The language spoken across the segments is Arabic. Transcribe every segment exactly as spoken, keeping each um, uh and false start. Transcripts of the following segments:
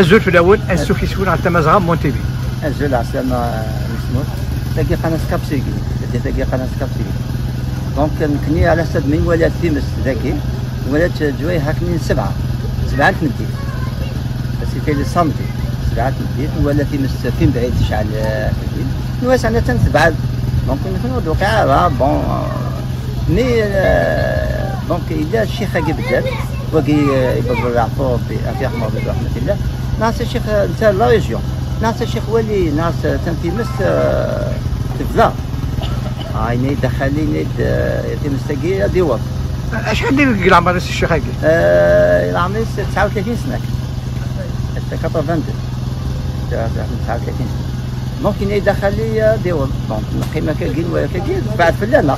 الزول في الاول السوق يسول على التمازغه مونتيبي الزول عسلامه نسموت تلاقي قناه كابسيكي تلاقي قناه كابسيكي دونك نكني على سد من ولات تيمس ذاكي ولات جويها كني سبعه سبعه تمديت سيتي لي سامتي سبعه تمديت ولا تيمس فين بعيد شحال نواس عندنا تن سبعه ممكن نكون الوقيعه راه بون مي دونك الا الشيخ هاكي بدات وكي يبرر العفو في رحمه الله ناس الشيخ نتا لا ريجيون ناس الشيخ ولي ناس تنتيمس تبلا عيني دخلي نيد يتمس تاكي ديوار شحال ديال العمر الشيخ هاكي؟ العمر تسعة وثلاثين سنه حتى ثمانية وثمانين تسعة وثلاثين ممكن يدخل لي ديوار دونك القيمه كاكين ولا كاكين بعد فلانا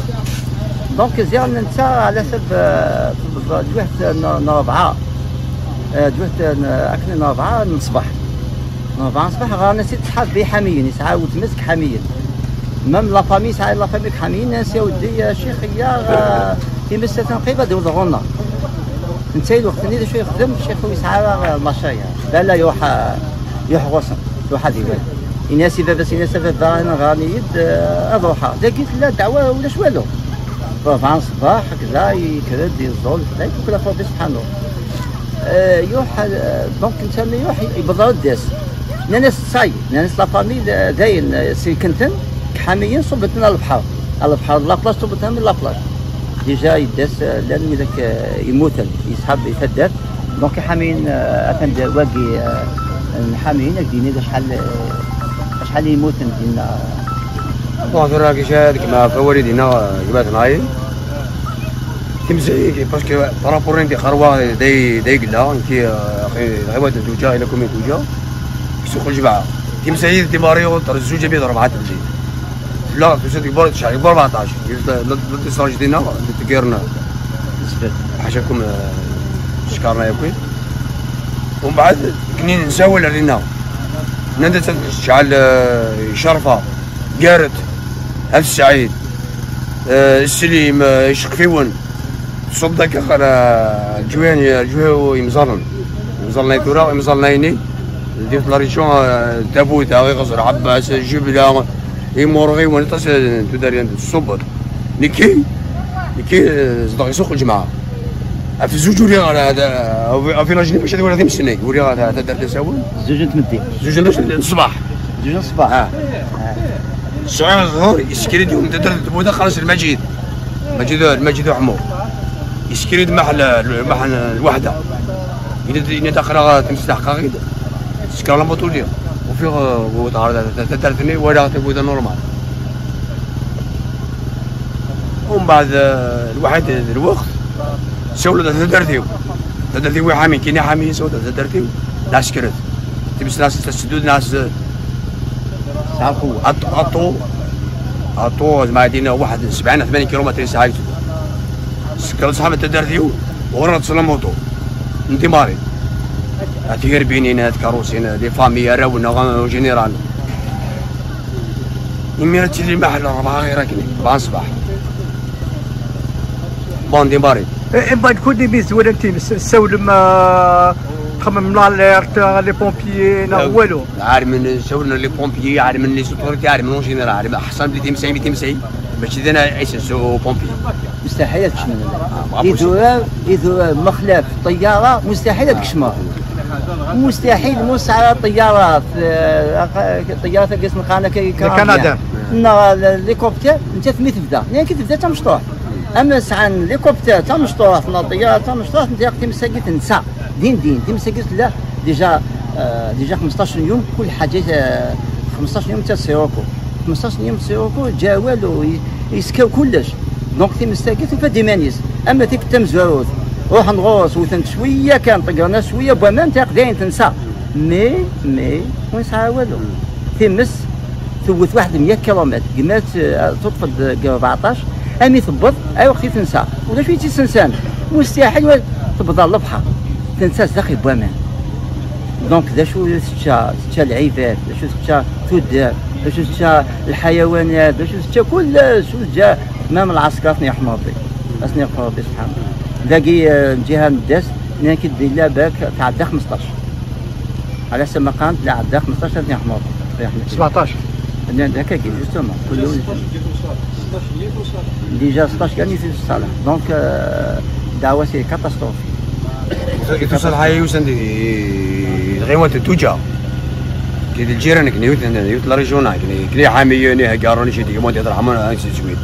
دونك زيان نتا على حسب جوهت نربعه جوهت اكل نربعه نصبح نربعه نصبح غا نسيت صحاب بي حاميين يسعاو تمسك حاميين مام لا فامي سعى لا فامي حاميين ناس يا ودي يا شيخ يا تيمس تنقيبه ديال الغنه نتا الوقت اللي شويه يخدم الشيخ ويسعى المشايع لا لا يوح يوح غصن يوح ديوان الناس اذا بس الناس فانا غاني اضحى لكن لا دعوه ولا والو ربعان صباح هكذا يكرد يزول هكذا يكون ربي سبحانه يوحى دونك انت يوحى يبضر الداس ناس تصاي ناس لافامي داين سيكنتن كحاميين صبتنا البحر البحر لابلاص صبتها من لابلاص ديجا يداس لان ملك يموتن يسحب يتدار دونك حاميين افند واقي الحاميين دينا شحال شحال يموتن دينا واحد راه كيشاهد كما فوالدينا جبات ناي تمزيك باسكو بارابورين دي خروه داي داي قلا كي العواد الزوجه الى كومي توجا سوق الجبعه تمزيك دي ماريو تر الزوجه بيد ربعه تمزيك لا توجد كبار تشعل كبار أربعطاش للتسراج دينا تكيرنا حاشاكم شكرنا يا كوي ومن بعد كني نساو علينا ندت شعل شرفه قارت هف سعيد أه السليم يشقفيون صدق اخر جوين الجوه يمزرن يمزرن يتورا يمزرنيني ديت لا ريجون تابوت غير غزر عباس الجبله يمورغي ونطس تداريان الصبر نكي نكي صدق يسوق الجماعه في زوج ولي هذا في لاجني باش هذا مسني ولي هذا تدار تساوي زوج تمدي زوج الصباح زوج الصباح اه سعيد الظهور يسكريد يوم تدرت تبودا خرج المجيد المجيد المجيد وحمو يسكريد محل محل الوحده يتاخر تمسح قريد سكر لا موتوليا وفي وتعرض تدرتني ولا تبودا نورمال ومن بعد الواحد الوقت سولد تدرتيو تدرتيو حامي كاين حامي سولد تدرتيو لا سكرت تمس ناس تسدود ناس عطو عطو عطو مع دينا واحد سبعين ثمانين كيلومتر ساعة سكرت صاحب التدار ديو ورا تصلم موطو انتماري تير بينينات كاروسين دي فامي راونا جينيرال يميرتي لي محل راه غير كني راه صباح بون ديماري بعد كل دي بيس ولا تيمس السولم خمم لا اليرت لي بومبيي لا والو عارف من شاورنا لي بومبيي عارف من لي سوتوريتي عارف من جينيرال عارف حسن بلي تمسعين تمسعين ماشي دينا عيش سو بومبيي مستحيل تشمل يدور يدور مخلاف الطياره مستحيل تكشمر مستحيل موس على الطيارات الطيارات كاس نقانا كندا الهليكوبتر انت تمي تبدا يعني كي تبدا تمشطوح اما ساعه الهليكوبتر تمشطوح في الطياره تمشطوح انت وقت مساكي تنسى دين دين ديما ساكت لا ديجا آه ديجا خمسطاش يوم كل حاجه آه خمسطاش يوم تاع سيروكو خمسطاش يوم سيروكو جا والو يسكاو كلش دونك ديما ساكت فديمانيس اما ديك التمزروت روح نغوص وثنت شويه كان طقرنا شويه بما انت قداين تنسى مي مي وين ساعه والو تمس ثبت واحد مية كيلومتر قمات ترفض أربعطاش امي ثبت اي وقت تنسى ولا شويه تنسان مستحيل تبدا على البحر تنساس داخل بوامان دونك ذا شو شتا شتا العباد شو شتا تودار شو شتا الحيوانات شو شتا كل شو جا امام العسكر ثني يحمر بي اثني يقرا ربي سبحانه باقي الجهه نداس انا كي دير لها باك تعدى خمسطاش على السماقان لا عندها خمسطاش سنه حمار سبعطاش هكاك جوستومون كل يوم ديجا ستاش كان يفوت الصالح دونك الدعوه سي كاتاستروف يتوصل هاي يوسن الغيوات التوجه كي الجيران كني يوت الريجيون كني حاميوني هكاروني شي ديما تهضر عمر هاكشي شويه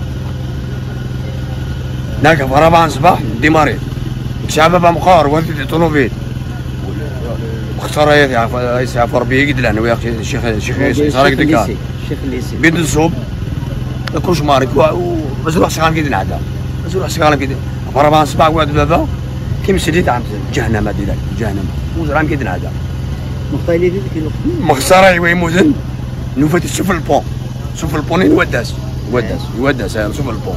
ناك فرابان صباح ديماري شباب مقار ولد طنوبيل خساره يا يسافر به قد لان ويا الشيخ الشيخ صارك دكا الشيخ الليسي بيد الزوب كروش مارك ومزروع شغال قد نعدا مزروع شغال قد فرابان صباح واد بابا كيم سديت عم جهنم هذه جهنم وزرع قد نعدا مختايلي ديك مخساره يوي مودن نوفت شوف البون شوف البون يوداس يوداس يوداس شوف البون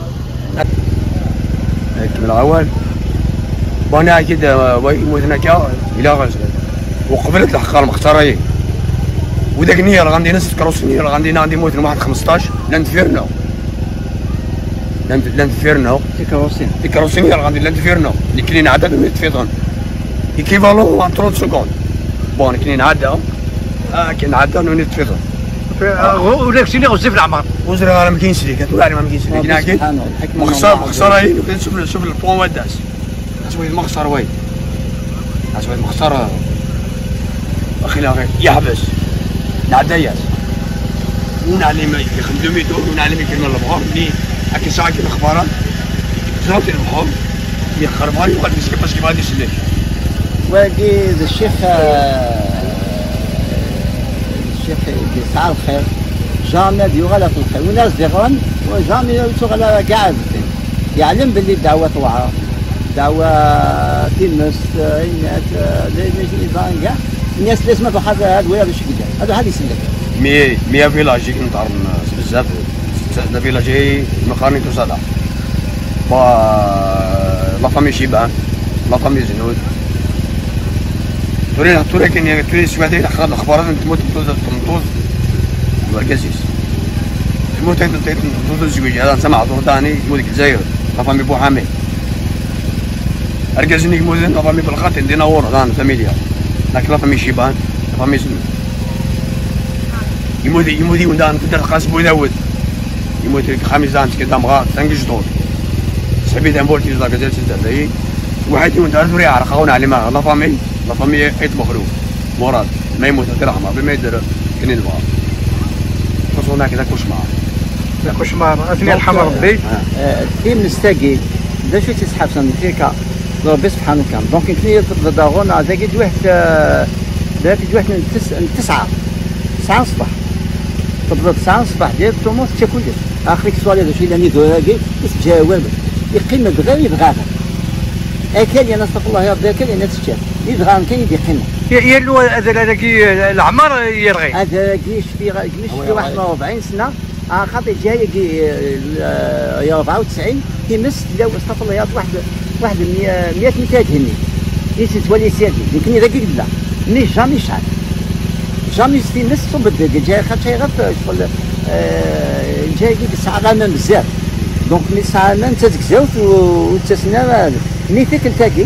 هيك بالعوال وانا كده وهنا كا الى غزه وقبلت الحقار مختاريه وداك النيه راه غندير نص كروس النيه راه غندير عندي موت واحد خمسطاش لانتفيرنو لانتفيرنو كروسين كروسين راه غندير لانتفيرنو اللي كاين عدد من التفيضون ايكيفالون ثلاثين سكوند بون كاين عدد اه كاين عدد من التفيضون ولا شي اللي غزي في العمر وزرا راه ما كاينش ليك كتولي راه ما كاينش ليك مخسر مخسراين وكنشوف شوف البوان وداس عشوي المخسر وين عشوي المخسر اخي لا غير يحبس نعدياس ونعلم يخدم يدو ونعلم كلمه البحر مني هاكي ساعه كي الاخبارات جربت البحر يخرب علي وقال مسكين باسكو ما عنديش ليك واقي الشيخ الشيخ يسعى الخير جامي يغلط الخير وناس ديغان وجامي يشغل قاعد يعلم باللي الدعوه طوعه دعوة تلمس الناس ماشي نظام كاع الناس اللي سمعتوا حاجة هادوية باش كي داير هادو حد يسلك مية مية فيلاج كنتعرف بزاف ساعتنا فيلاجي مقارنة توصادا با لا فامي شيبان لا فامي زنود توري توري كاين توري السواد ياخذ الأخبارات تموت تمطوز والكازيس تموت تمطوز الزويج هذا سمع دور ثاني يقول لك الجزائر لا فامي بوحامي أرجزني موزن أفهمي بالخط عندنا ورا الآن فاميليا لكن لا فامي شيبان لا فامي سنو يمودي يمودي ودان كنت الخاص بوداود يمودي خميس دانس كنت أمغار تنجش دور سبيت أمبولتي لا كزال سنت زي وحياتي ودار دوري عرقاون علمها لا فامي لا فامي إيت مخروف مراد ما يموت ترحمه بما يدر كنين بعض خصوصا كذا كوشمار كذا كوشمار أثني الحمد ربي في مستقيل ده شو تسحب سنتيكا ربي سبحانه وتعالى دونك كني تضرون هذاك يد واحد لا تجي واحد من تسعة تسعة الصباح تبدا تسعة الصباح ديال الطوموس تاكل اخرك سوالي هذا الشيء اللي دوراكي تجاوب يقيم بغا يبغى اكل يا نصف الله يرضي اكل انا تشتاك يدغان كاين يقيم يا لو هذاك العمر يرغي هذاك يشفي يشفي واحد أربعين سنه خاطر جاي يا أربعة وتسعين كيمس لا استغفر الله يا واحد واحد مية ميتين هني يجي تولي سادي يمكن ذاك لا مي جامي شحال جامي يستيمس صوب الدقيق جاي خاطر شي غير شغل جاي كيك الساعه ما بزاف دونك مي الساعه ما انت تكزاوت وتسنى مي فيك التاكي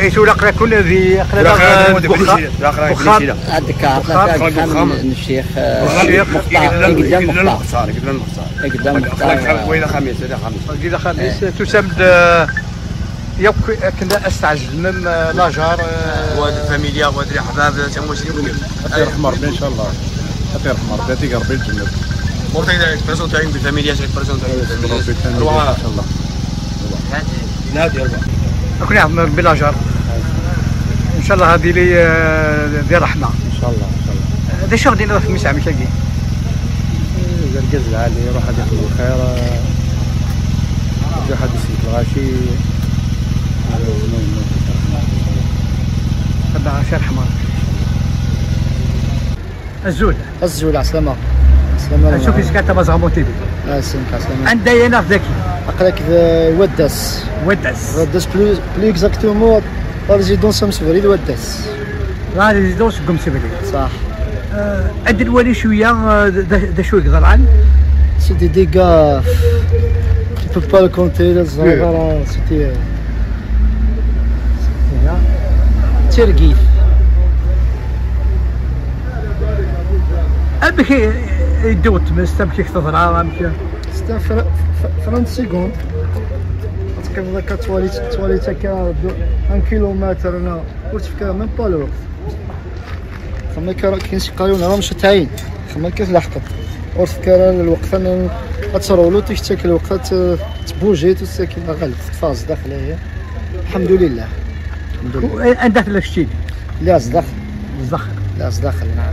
عيسو الأقرا كل ذي أقرا بنكسيدا بنكسيدا عندك عطلة الشيخ الشيخ قدام مختار قدام مختار قدام مختار وإلى خميس إلى خميس إلى خميس تسمد ياك كنا استعجل من لاجار واد الفاميليا واد الاحباب تاع مسلمين يرحم ربي ان شاء الله يرحم ربي يعطيك ربي الجنه ورتي داك البريزون تاعين بالفاميليا تاع البريزون تاع الفاميليا ان شاء الله نادي ربي كنا يرحم ربي لاجار ان شاء الله هذه لي ديال رحمه ان شاء الله ان شاء الله هذا شغل ديالنا في المسعى مشاكي الرجل العالي يروح هذا الخير يروح هذا السيد الغاشي تبع شرح مارك الزول الزول على السلامة السلامة شوف اش كانت تبع زعما تيبي عندها هنا في ذاك اقراك وداس وداس وداس بلو بلو اكزاكتومون لا ريزيدونس مسبريد وداس لا ريزيدونس مسبريد صح. عند الوالي شويه دا شو يقدر عن سي دي ديكا تو با لو كونتي لا زعما سيتي ترقيف أبكي يدوت من ستمشي تضرع أمشي ستة فر فرنت سيكوند تقريبا كتوالي توالي تكا أن كيلومتر أنا وتفكر من بالو خمّا كرا كين سقايون راه مش تعين خمّا كيف لحقت وتفكر الوقت أنا أتصرولو تشتكي الوقت تبوجيت وتسكين غلط فاز داخلية الحمد لله. عندك لك شي؟ لا صدق صدق لا صدق نعم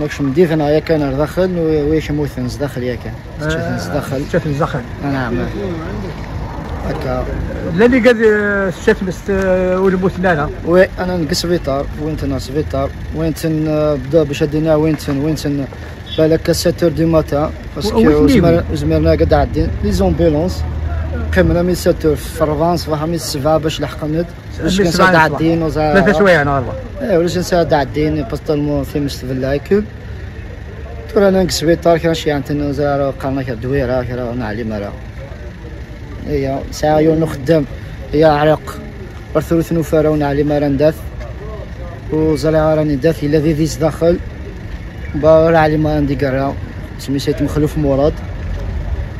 ماكش مديغنا يا كان داخل ويش موثنز داخل يا كان تشوفنز داخل تشوفنز داخل نعم هكا لا اللي قال الشات مست والموثنانه وي انا نقسبيطار وانت ناسبيطار وانت بدا باش دينا وينتن وينتن بالك سيتور دي ماتا باسكو زمرنا قاعد عندنا لي زومبيلونس قمنا من سيتور في الرفانس صباحا من السبعه باش لحقنا باش كنساعد عدين ثلاثه شويه انا والله ايه ولا كنساعد عدين باسطالمون في مستفل لايكوب ترانا نكسبيطار كان شي عندنا زرا قالنا كدويره راه نعلم راه هي ساعه يونو خدام هي عرق برثلوث نوفاره ونعلم راه نداف وزرا راني داف الا فيفيس داخل با نعلم عندي كرا سميتو مخلوف مراد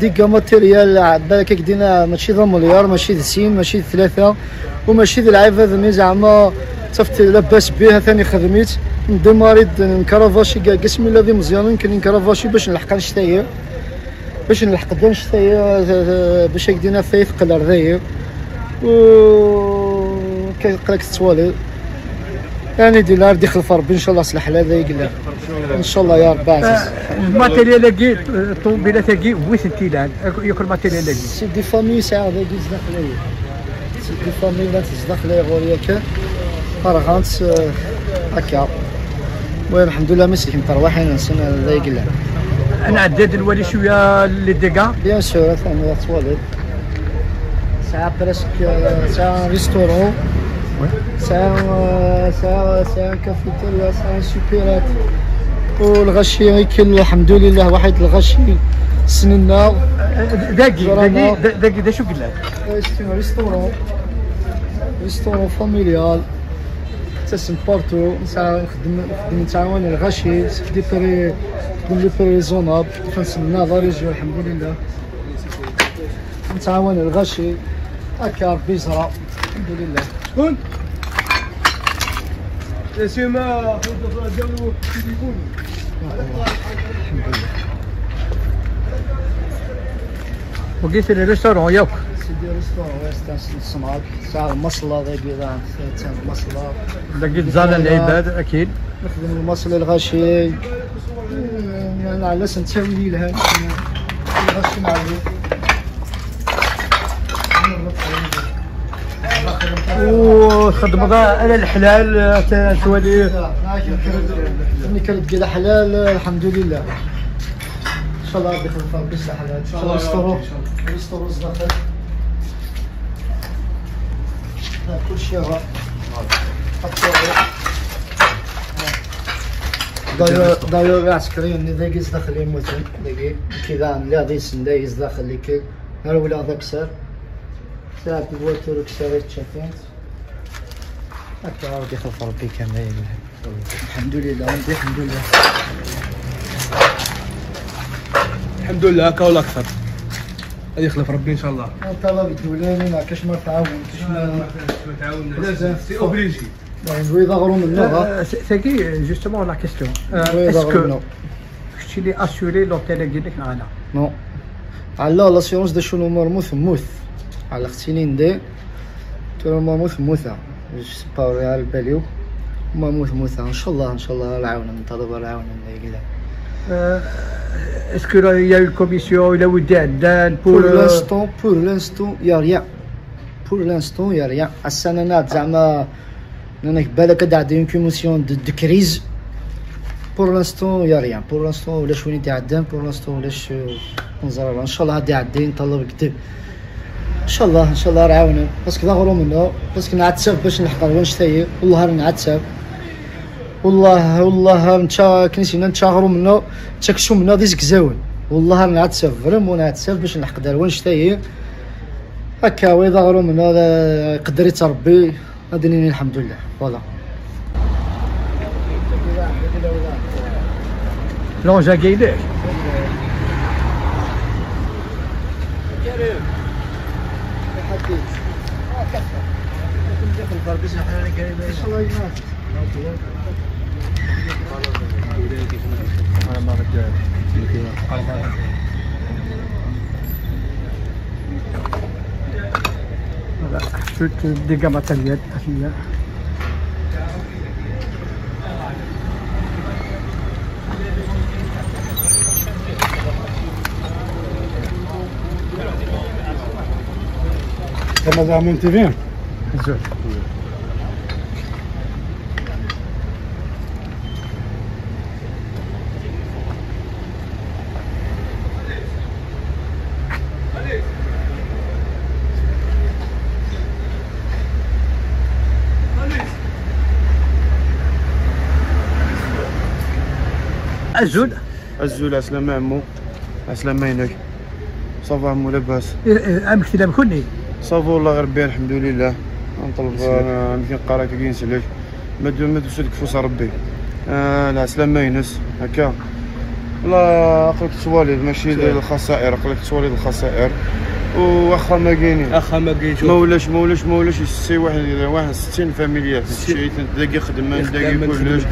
ديكا ماتيريال عبالك دينا ماشي ذا مليار ماشي ذا سين ماشي ذا ثلاثه وماشي ذا العيب هذا مي زعما صفتي لاباس بها ثاني خدميت نديماري نكرافاشي كاع قسمي لا مزيان يمكن نكرافاشي باش نلحق نشتايا باش نلحق دا نشتايا باش دينا فايف قلر ذايا و كيقراك التوالي يعني دي نهار دخل فرب ان شاء الله صلح لا ذايق لا ان شاء الله يا رب عزيز. الماتيريال لاكي الطوموبيلات لاكي ويت التيلان ياكل الماتيريال لاكي سي دي فامي ساعه ذاك داخليه سي دي فامي لا تزدخليه غوريا كان فرغانس هكا المهم الحمد لله مسكين ترواحين نسنا ذايق لا انا عداد الوالي شويه لي ديكا بيان سور ثاني تواليت ساعه برسك ساعه ريستورون ساعة ساعة ساعة كافيتيريا ساعة سوبيرات والغشي غيكل الحمد لله واحد الغشي سننا داكي داكي داكي دا شو قلنا؟ ريستورون ريستورون فاميليال تسم بارتو ساعة نخدم نتعاون الغشي في دي بري في دي بري زوناب فنسنا داريجيو الحمد لله نتعاون الغشي هكا ربي يزرع الحمد لله. شكون؟ سيما ديالو التليفون الحمد لله. وقيت لي ريستورون ياك؟ سيدي ريستورون وي ساعة ساعة المصلة ذاك راه تاع المصلة لقيت زاد العباد أكيد نخدم المصلة الغاشي يعني علاش نتساوي لها الغاشي معروف وخدمة على الحلال تولي ملي كنلقى الحلال الحمد لله ان شاء الله ربي يخليك ربي يصلح الحال ان شاء الله نسترو نسترو الزناقه كلشي راه داير داير عسكري نديكيز داخل يموتن دقيق كذا لا ديس نديكيز داخل ليك غير ولا داكسر ساعة الواتور كسرت شافين هاكا عاود يخلص ربي كاملين. الحمد لله ولدي الحمد لله الحمد لله هاكا ولا أكثر. غادي يخلف ربي ان شاء الله. انت الله بتولاني ما كاش ما تعاونتش ما تعاوناش سي اوبليجي. نويضا غرو منو ساكي جوستومون لا كيستيون اسكو كنتي لي اسيوري لوتيل ديالك معنا؟ نو على لاسيونس دا شنو مرموث ثموث على اختيني ندير تو مرموث ثموثه سي با ريال باليو مرموث ثموثه ان شاء الله ان شاء الله العاون ننتظر العاون كذا. Est-ce qu'il y a une commission, il y a eu d'aide pour l'instant, pour l'instant, il n'y a rien. Pour l'instant, il n'y a rien. À Sanana, Zama, Nanakbala, Kadad, une commission de crise. Pour l'instant, il n'y a rien. Pour l'instant, on lâche une idée. Pour l'instant, on lâche. Inch'Allah, d'aider, Inch'Allah, d'aider. Inch'Allah, Inch'Allah, d'aider. Parce que d'agro mena, parce que n'attire pas, je n'ai pas rien acheté. Allah, n'attire. والله والله نتا كنسينا نتشاغرو منا تكشو منا ديك زاون والله انا عاد سافرم وانا عاد سافر باش نلحق دروان شتا هي هكا ويضغرو منا قدر يتربي غادي نين الحمد لله فوالا. لونجا كيداك شفت ديكا ماتريال أخيرا كما زعما تبين زوج الزول الزول اسلم عمو اسلم عينك صافا عمو لاباس عمك تلعب كلي صافا والله غير بخير الحمد لله نطلب يمكن نقراك كي نسلك ما تدوش لك فوس ربي لا اسلم ينس هكا والله اقلك توالد ماشي ديال الخسائر اقلك توالد الخسائر واخا ما كاينين واخا ما كاينش ما ولاش ما ولاش ما ولاش شي واحد واحد ستين فاميليات شي تلاقي خدمه تلاقي كلش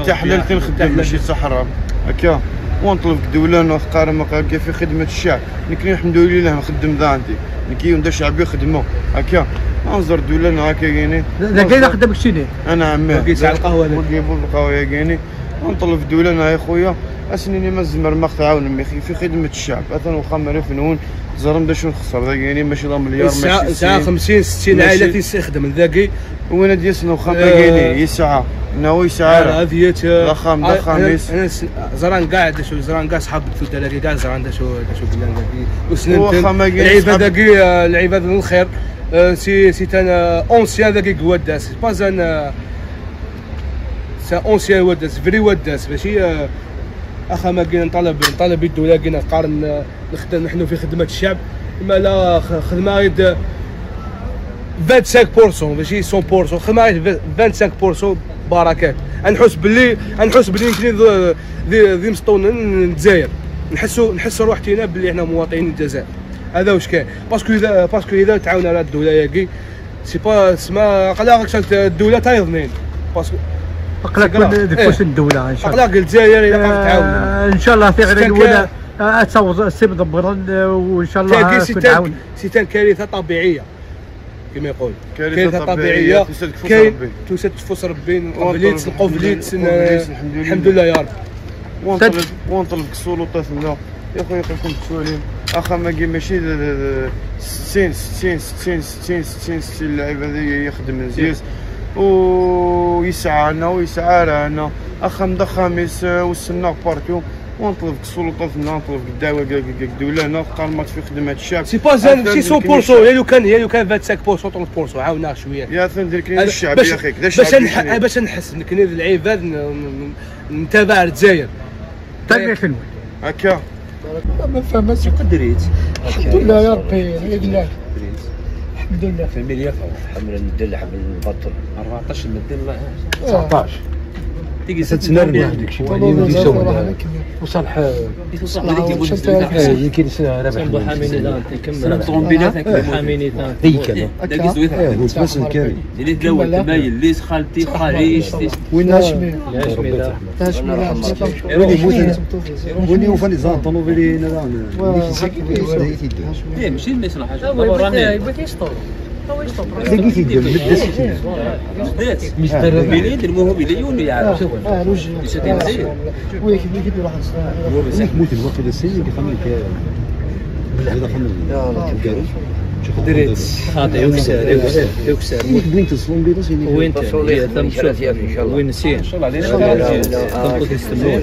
حتى حلال تنخدم ماشي صحراء هكا ونطلب دوله نقار مقال في خدمه الشعب نكري الحمد لله نخدم ذاتي نكي ودا شعبي يخدموا هكا نزور دوله هكا كاينين لا كاين خدمك شي ليه انا عمي كيتاع القهوه ونجيبوا القهوه كاينين ونطلب دوله يا خويا اسنيني مازمر ما تعاون امي في خدمه الشعب اثن وخمر فنون زرم باش نخسر ذاك يعني ماشي لا مليار ماشي الساعه خمسين ستين عائله تيستخدم ذاكي وانا ديال سنه وخمر كاينين هي ساعه ناوي ساعه هذه لا خام لا خامس انا زران قاعد شو زران كاع صحاب الثلاثه كاع زران دا شو بلان ذاكي وسنتين العباد ذاكي العباد من الخير سي سي انا اونسيان ذاكي قواداس باز انا سا اونسيان واداس فري واداس ماشي اخا ما كاين نطالب نطالب الدوله كاين نقارن نخدم نحن في خدمه الشعب ما لا خدمه غير خمسة وعشرين بالمية ماشي مية بالمية خدمه غير خمسة وعشرين بالمية بركات نحس باللي نحس باللي يمكن ذي مسطونين الجزائر نحسوا نحسوا روحتينا باللي احنا مواطنين الجزائر هذا واش كاين باسكو اذا باسكو اذا تعاون على الدوله ياكي سي با سما قلاك الدوله تايضنين باسكو اقلك تفوش الدوله ان شاء الله اقلك الجزائر الى قامت تعاون ان شاء الله فعلا ولا اتصور السي مدبر وان شاء الله تعاون سيتان كارثه طبيعيه كما يقول كارثه طبيعيه كاين توسد فوس ربي نقبليت تلقوا فليت الحمد لله يا رب ونطلب ونطلب السلطات هنا يا خويا يقولكم تسولين اخا ما كاين ماشي ستين ستين ستين ستين ستين ستين لاعب هذا يخدم مزيان ويسعانا ويسعانا اخا مدا خامس وسنا بارتو ونطلب السلطات نطلب الدعوه الدوله هنا قامت في خدمه الشعب سي با زال ماشي مية بالمية يالو كان يالو كان خمسة وعشرين بالمية ثلاثين بالمية عاونا شويه يا ندير كاين الشعب يا اخي باش باش نحس نكني العباد نتابع الجزائر تاني فين هكا ما فهمتش قدريت الحمد لله يا ربي باذن الله الحمد لله في المليون حمل ندير حمل نبطل أربعطاش ندير تسعطاش تيجي تتنرمي هذيك شي واحد يسوي وصالح يمكن رابح سلام طومبيلات محاميني ديك ديك زويت بس الكاري اللي تلاوت تباين اللي خالتي خالي وين هاشمي هاشمي هاشمي وني وفا لي زانطونوفيلي هنا لا ماشي الناس راه حاجه راني بغيت يشطر لقيت يدير بالدس مستربيلين المهوبيليون يعرف شنو يشدين زين وي كيف كيف راح نصير موت الوقت ديال السيد كيخمم فيها بالله خمم لا لا كبير دريت خاطئ يكسر يكسر يكسر وين تصلون بيضاش وين تمشي ان شاء الله وين نسير ان شاء الله علينا تنقص السموم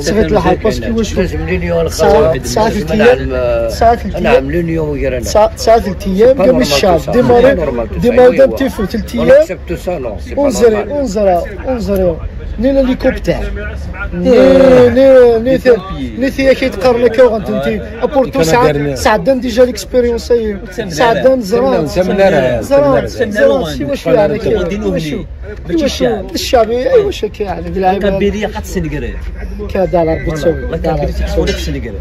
صحيت الحال باسكو واش مليون خاطر تسعه الايام تسعه الايام مليون يوم وغير انا تسعه الايام قبل الشهر ديماري ديماري دابتي في ثلاث ايام ونزري ونزرى ونزرى نينا ليكوبتر ني ني ني ني ثي كيتقارن لك وغنتنتي ابورتو ساعه ساعه ديجا ليكسبيريونس ساعه زران زران شي واش عليك الشعب الشعبي ايوا واش كيعلم بالعباد كبيريه قد سنقري كذا على ربي تسول تسول سنقري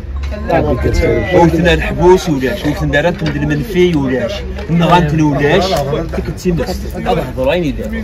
ويتنا الحبوس ولاش ويتنا رانت المنفي ولاش نغانت ولاش كنتي ناس هذا هضرين يدير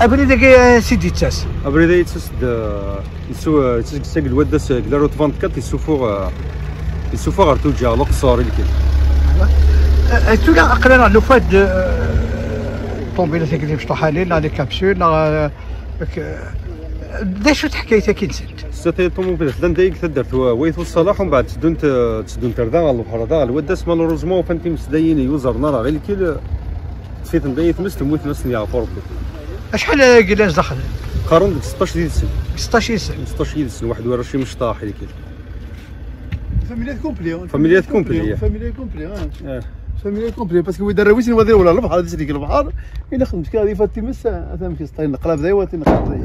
ابريدك سيدي تاس ابريدك تاس يسو تسقسق الوداس كدارو أربعة وعشرين يسوفو يسوفو غير توجع الاقصار اللي كاين تولا قرانا لو فاد طومبيله تاكلي مشطوحه لينا لي كابسول لا بدا شو حكايتها كي نسد ستي طومبيله ثلاث دقائق تدرت ويث الصلاح ومن بعد تدون تدون تردان على البحر الوداس مالوروزمون فانتي مسداين يوزرنا راه غير الكل تفيت مضيت مست موت نسني على فرق شحال كلاش دخل؟ قارن ستطاش ديال السن ستطاش ديال السن ستطاش ديال السن واحد ورا شي مشطاح اللي كاين فاميليات كومبلي فاميليات كومبلي فاميليات كومبلي اه فاميليات كومبلي باسكو وي دراويش نوضي ولا البحر هذيك ديك البحر الا خدمت كي هذه فات تيمس اثام كيسطاي نقلاب دايوا تنقلاب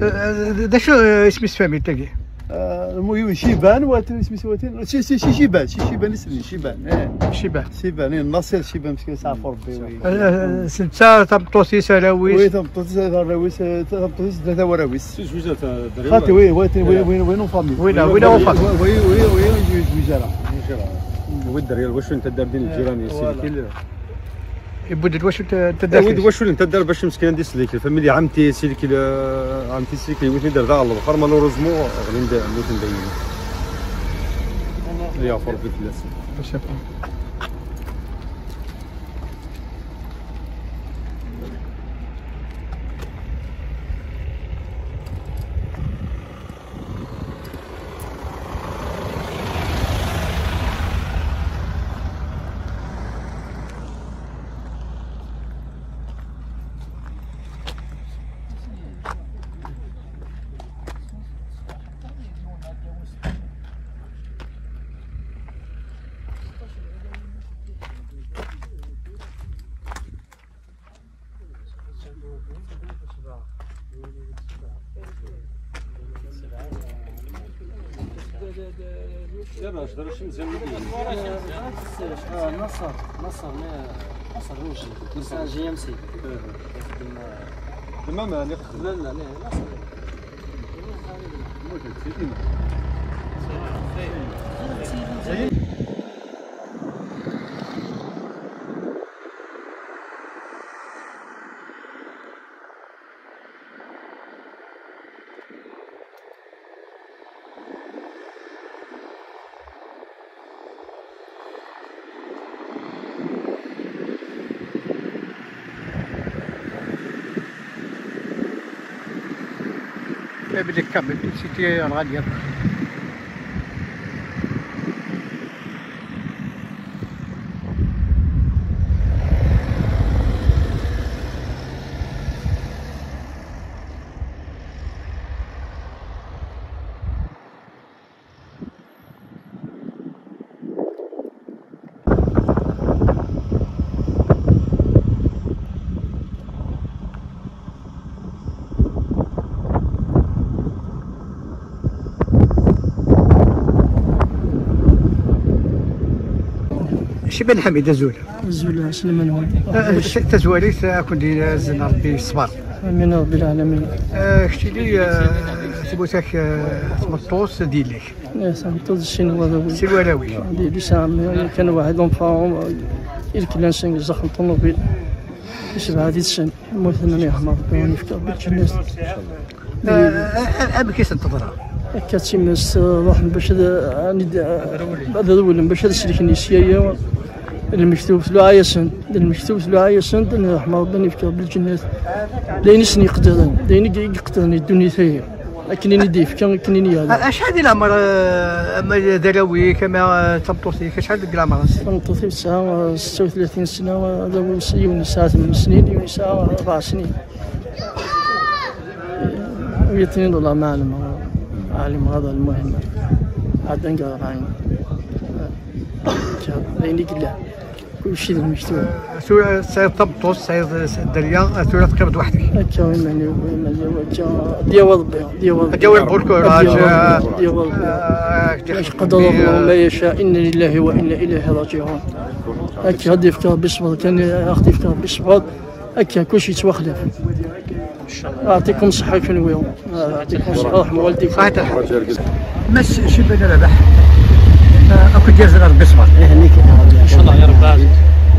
دا شو اسم الفاميل تاعي المهم شيبان واتن اسمي سواتين شي شي شي شيبان شي شيبان اسمي شيبان شيبان شيبان الناصر شيبان مسكين ساعه ربي سته تاع طوسيس راويس وي تاع طوسيس راويس تاع طوسيس ثلاثه وراويس جوج تاع دراري خاطي وي واتن وين وين فامي وين وين فامي وي وي وي جوج وجاره وي الدراري واش انت دار دين الجيران يا سيدي يبدل واش انت دار واش انت دار باش مسكين ديس ليك الفاميلي عمتي سيلكي عمتي سيلكي وين دار على البحر مالوروزمون غادي ندير موت ندير اللي يعفر في الناس باش يبقى نصر نصر نصر روجي نصر جي ام سي تمام اللي قبل لا لا نصر موجود سيدنا سيدنا بدك كمل سيتي غالية شبان حميده زوله زوله سلم الوالد حتى زواليت كون لازم ربي الصبر امين رب العالمين. اختي لي ثبوتك تمطوس دير لك تمطوس الشينواوي الشينواوي اللي سام كان واحد اونفون الكلان شين زخم طوموبيل شبه هذه الشين المهم يحمر ربي يفكر بالناس ان شاء الله ابي كيس انتظرها كاتشي الناس روح باش هذا الاول باش الشريك النسيايه المكتوب في العياشن المكتوب في العياشن نرحمه ربي يفكر بالجنات لينسني يقدر لين يقدرني الدنيا فيها لكنني ضيف كان كنني هذا اش هذه العمر اما دراوي كما تبطوسي شحال ديك العمر تبطوسي الساعه ستة وثلاثين سنه هذا هو سيون الساعه ثمانية سنين يوم الساعه أربعة سنين مئتين دولار ما علم عالم هذا المهم عاد نقرا عين لين كلا كلشي المكتوب سو سير طبطوس سير الدريا سو تقبض وحدك هكا يعني ديوال ديوال ديوال بركوراج ديوال قدر الله ما يشاء ان لله وانا اليه راجعون هكا غادي يفكر بالصبر كان غادي يفكر بالصبر هكا كلشي يتوخلف ان شاء الله يعطيكم الصحه في اليوم يعطيكم الصحه ورحمه والديك مس شي بدل ربح اكو جزر ربي صبر يهنيك ان شاء الله يا رب العالمين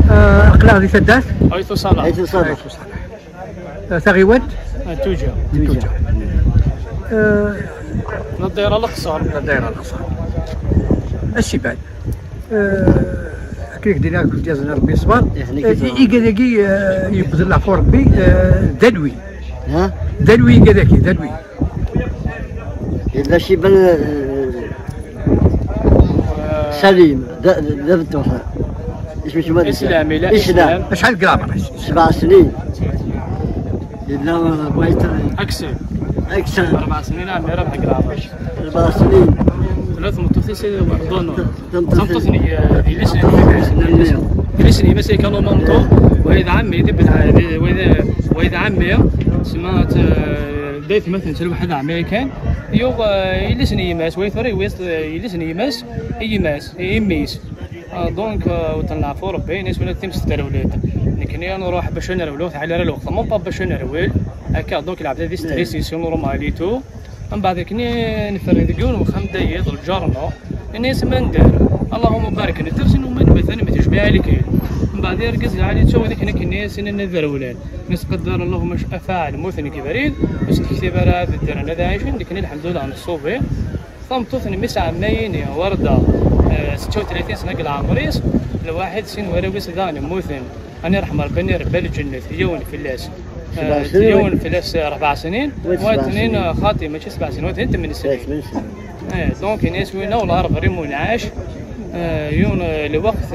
اقلا هذه سدات حيث صلاح حيث صلاح ثغيوات توجه توجه من الدائره الاقصر من الدائره الاقصر هادشي بعد كيف دينا كل جزر ربي صبر يهنيك يبذل العفو ربي دلوي ها دلوي كذاك دلوي الا شي بال سليم دابتو اسمه اسلامي لا اسلام شحال كلامك سبع سنين الا بغيت اكثر اكثر اربع سنين عندي راه كلامك اربع سنين ثلاث متخصصين وحدون تنطسني الا سنين الا سنين ماشي كانوا مونطو واذا عمي يدبل واذا واذا عمي سمعت بديت مثلا شي واحد امريكان يو يلسن يماس ويثري ويست يلسن يماس يماس يميس دونك وتنعرفوا ربي ناس ولا تيمس تاع الولاد نكني نروح باش نرولو على الوقت مو باش نروي هكا دونك لعبت هذه ستريسيسيون نورماليتو من بعد كني نفرد كون وخم دقائق الجرنو الناس ما ندير اللهم بارك لي ترسن ومن مثلا ما تشبع عليك من بعد يركز على تشو هذيك هنا كنيس ان نذر ولاد ناس قدر اللهم افعل مثني كبريد باش نكتب راه الدرا انا عايشين لكن الحمد لله على الصوبي صمتوثني مسعى ماين ورده ستة وثلاثين سنه قال عمريس لواحد سن وراويس ذاني مثن انا رحم ربي ربي الجنه يوم في اللاس يوم في اللاس أربع سنين واثنين خاطي ماشي سبع سنين واثنين ثمان سنين ايه دونك ناس وينا والله ربي منعاش يون الوقت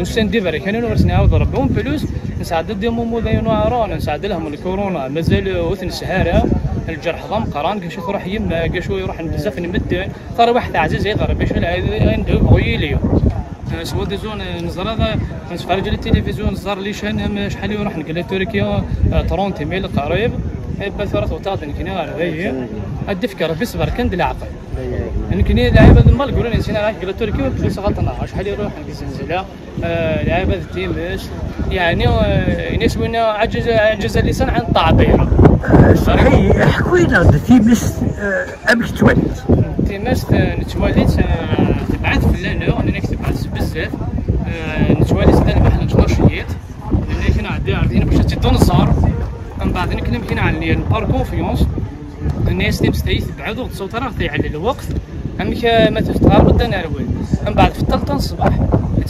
وسن ديفري كانوا نورس نعاود ربهم فلوس نساعد ديما موضيون عران نساعد لهم الكورونا مازال وثن سهاره الجرح ضم قران كاش يروح يما كاش يروح بزاف نمد ترى واحد عزيز يضر باش عنده بغي لي سوا ديزون نزر هذا نتفرج التلفزيون زار لي شحال شحال يروح نقلها تركيا ثلاثين ميل قريب باش راه وتعطيني كنا هذه الدفكره بالصبر كند العقل يمكن لعيبه المال يقولوا لي سينا قلت التركي والفلوس غلطنا شحال يروح للزنزله لعيبه التيمس يعني ناس وين عجز عجز اللسان عن التعبير صحيح احكوا لنا التيمس امك تولد التيمس نتولد تبعت فلانه انا نكتبعت بزاف نتولد انا بحال نشيط لان كنا عندي عارفين باش تدون الصار من بعد كنا مكين على البار كونفيونس الناس اللي مستعيد بعض وتصوت راه على الوقت امك ما تفطر ودا نروي من بعد في الثالثه الصباح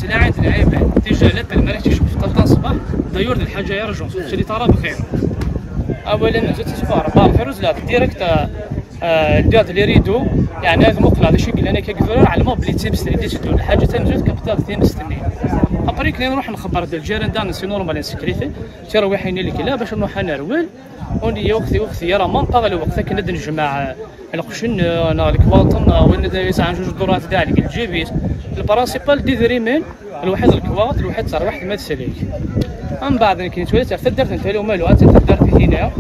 تلاعب لعيبه تجالات المراه تشوف في الثالثه الصباح دايور الحاجه يا رجل شري ترى بخير اولا جات تشوفها ربع الفيروز لا ديريكت دات لي ريدو يعني هذا مقلع هذا الشيء اللي انا كنقدر على الموبلي تيبس اللي ديت الحاجه تنجد كبطال اثنين وستين ابري كنا نروح نخبر الجيران دان سي نورمال سيكريتي تروحين لك لا باش نروح انا روال وني وقتي وقتي راه ما نطغى الوقت كنا نجمع القشن انا الكواطن وين دايس عن جوج دورات داعلك الجبيس البرانسيبال دي دريمين الواحد الكواط الواحد صار واحد ما تساليش من بعد كي تواليت حتى درت انت له مالو حتى درت هنا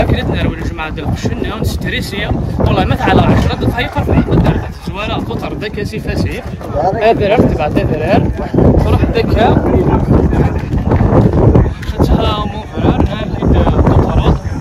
اكلتنا ولا جماعه ديال القشن ونستريسيه والله ما تعلى عشرة دقائق رفعت الدرجه زواره قطر داك سي فاسيف هذا رفت بعد هذا وراح داك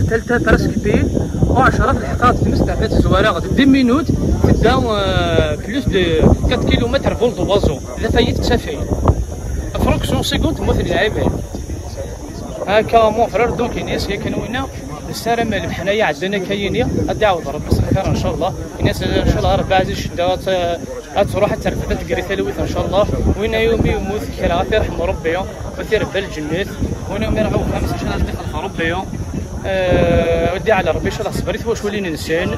الثالثه برس كبير وعشرة الحقات في مستعفات الزواره غادي دي مينوت تبدا بلوس دو أربعة كيلومتر فول دو بازو لا فايت تسافي فروكسيون سيكوند مثل العباد هاكا مون فرير دونك الناس هي كنوينا السلام حنايا عندنا كاينين ادعوا ربي الخير ان شاء الله الناس ان شاء الله ربي عزيز شدات غتروح ترفد تقري تلويث ان شاء الله وين يومي وموت كرا تيرحم ربي وتير بال الجنات وين يرعوا خمس عشرة دقيقه ربي ودي على ربي ان شاء الله صبريت واش ولينا نسان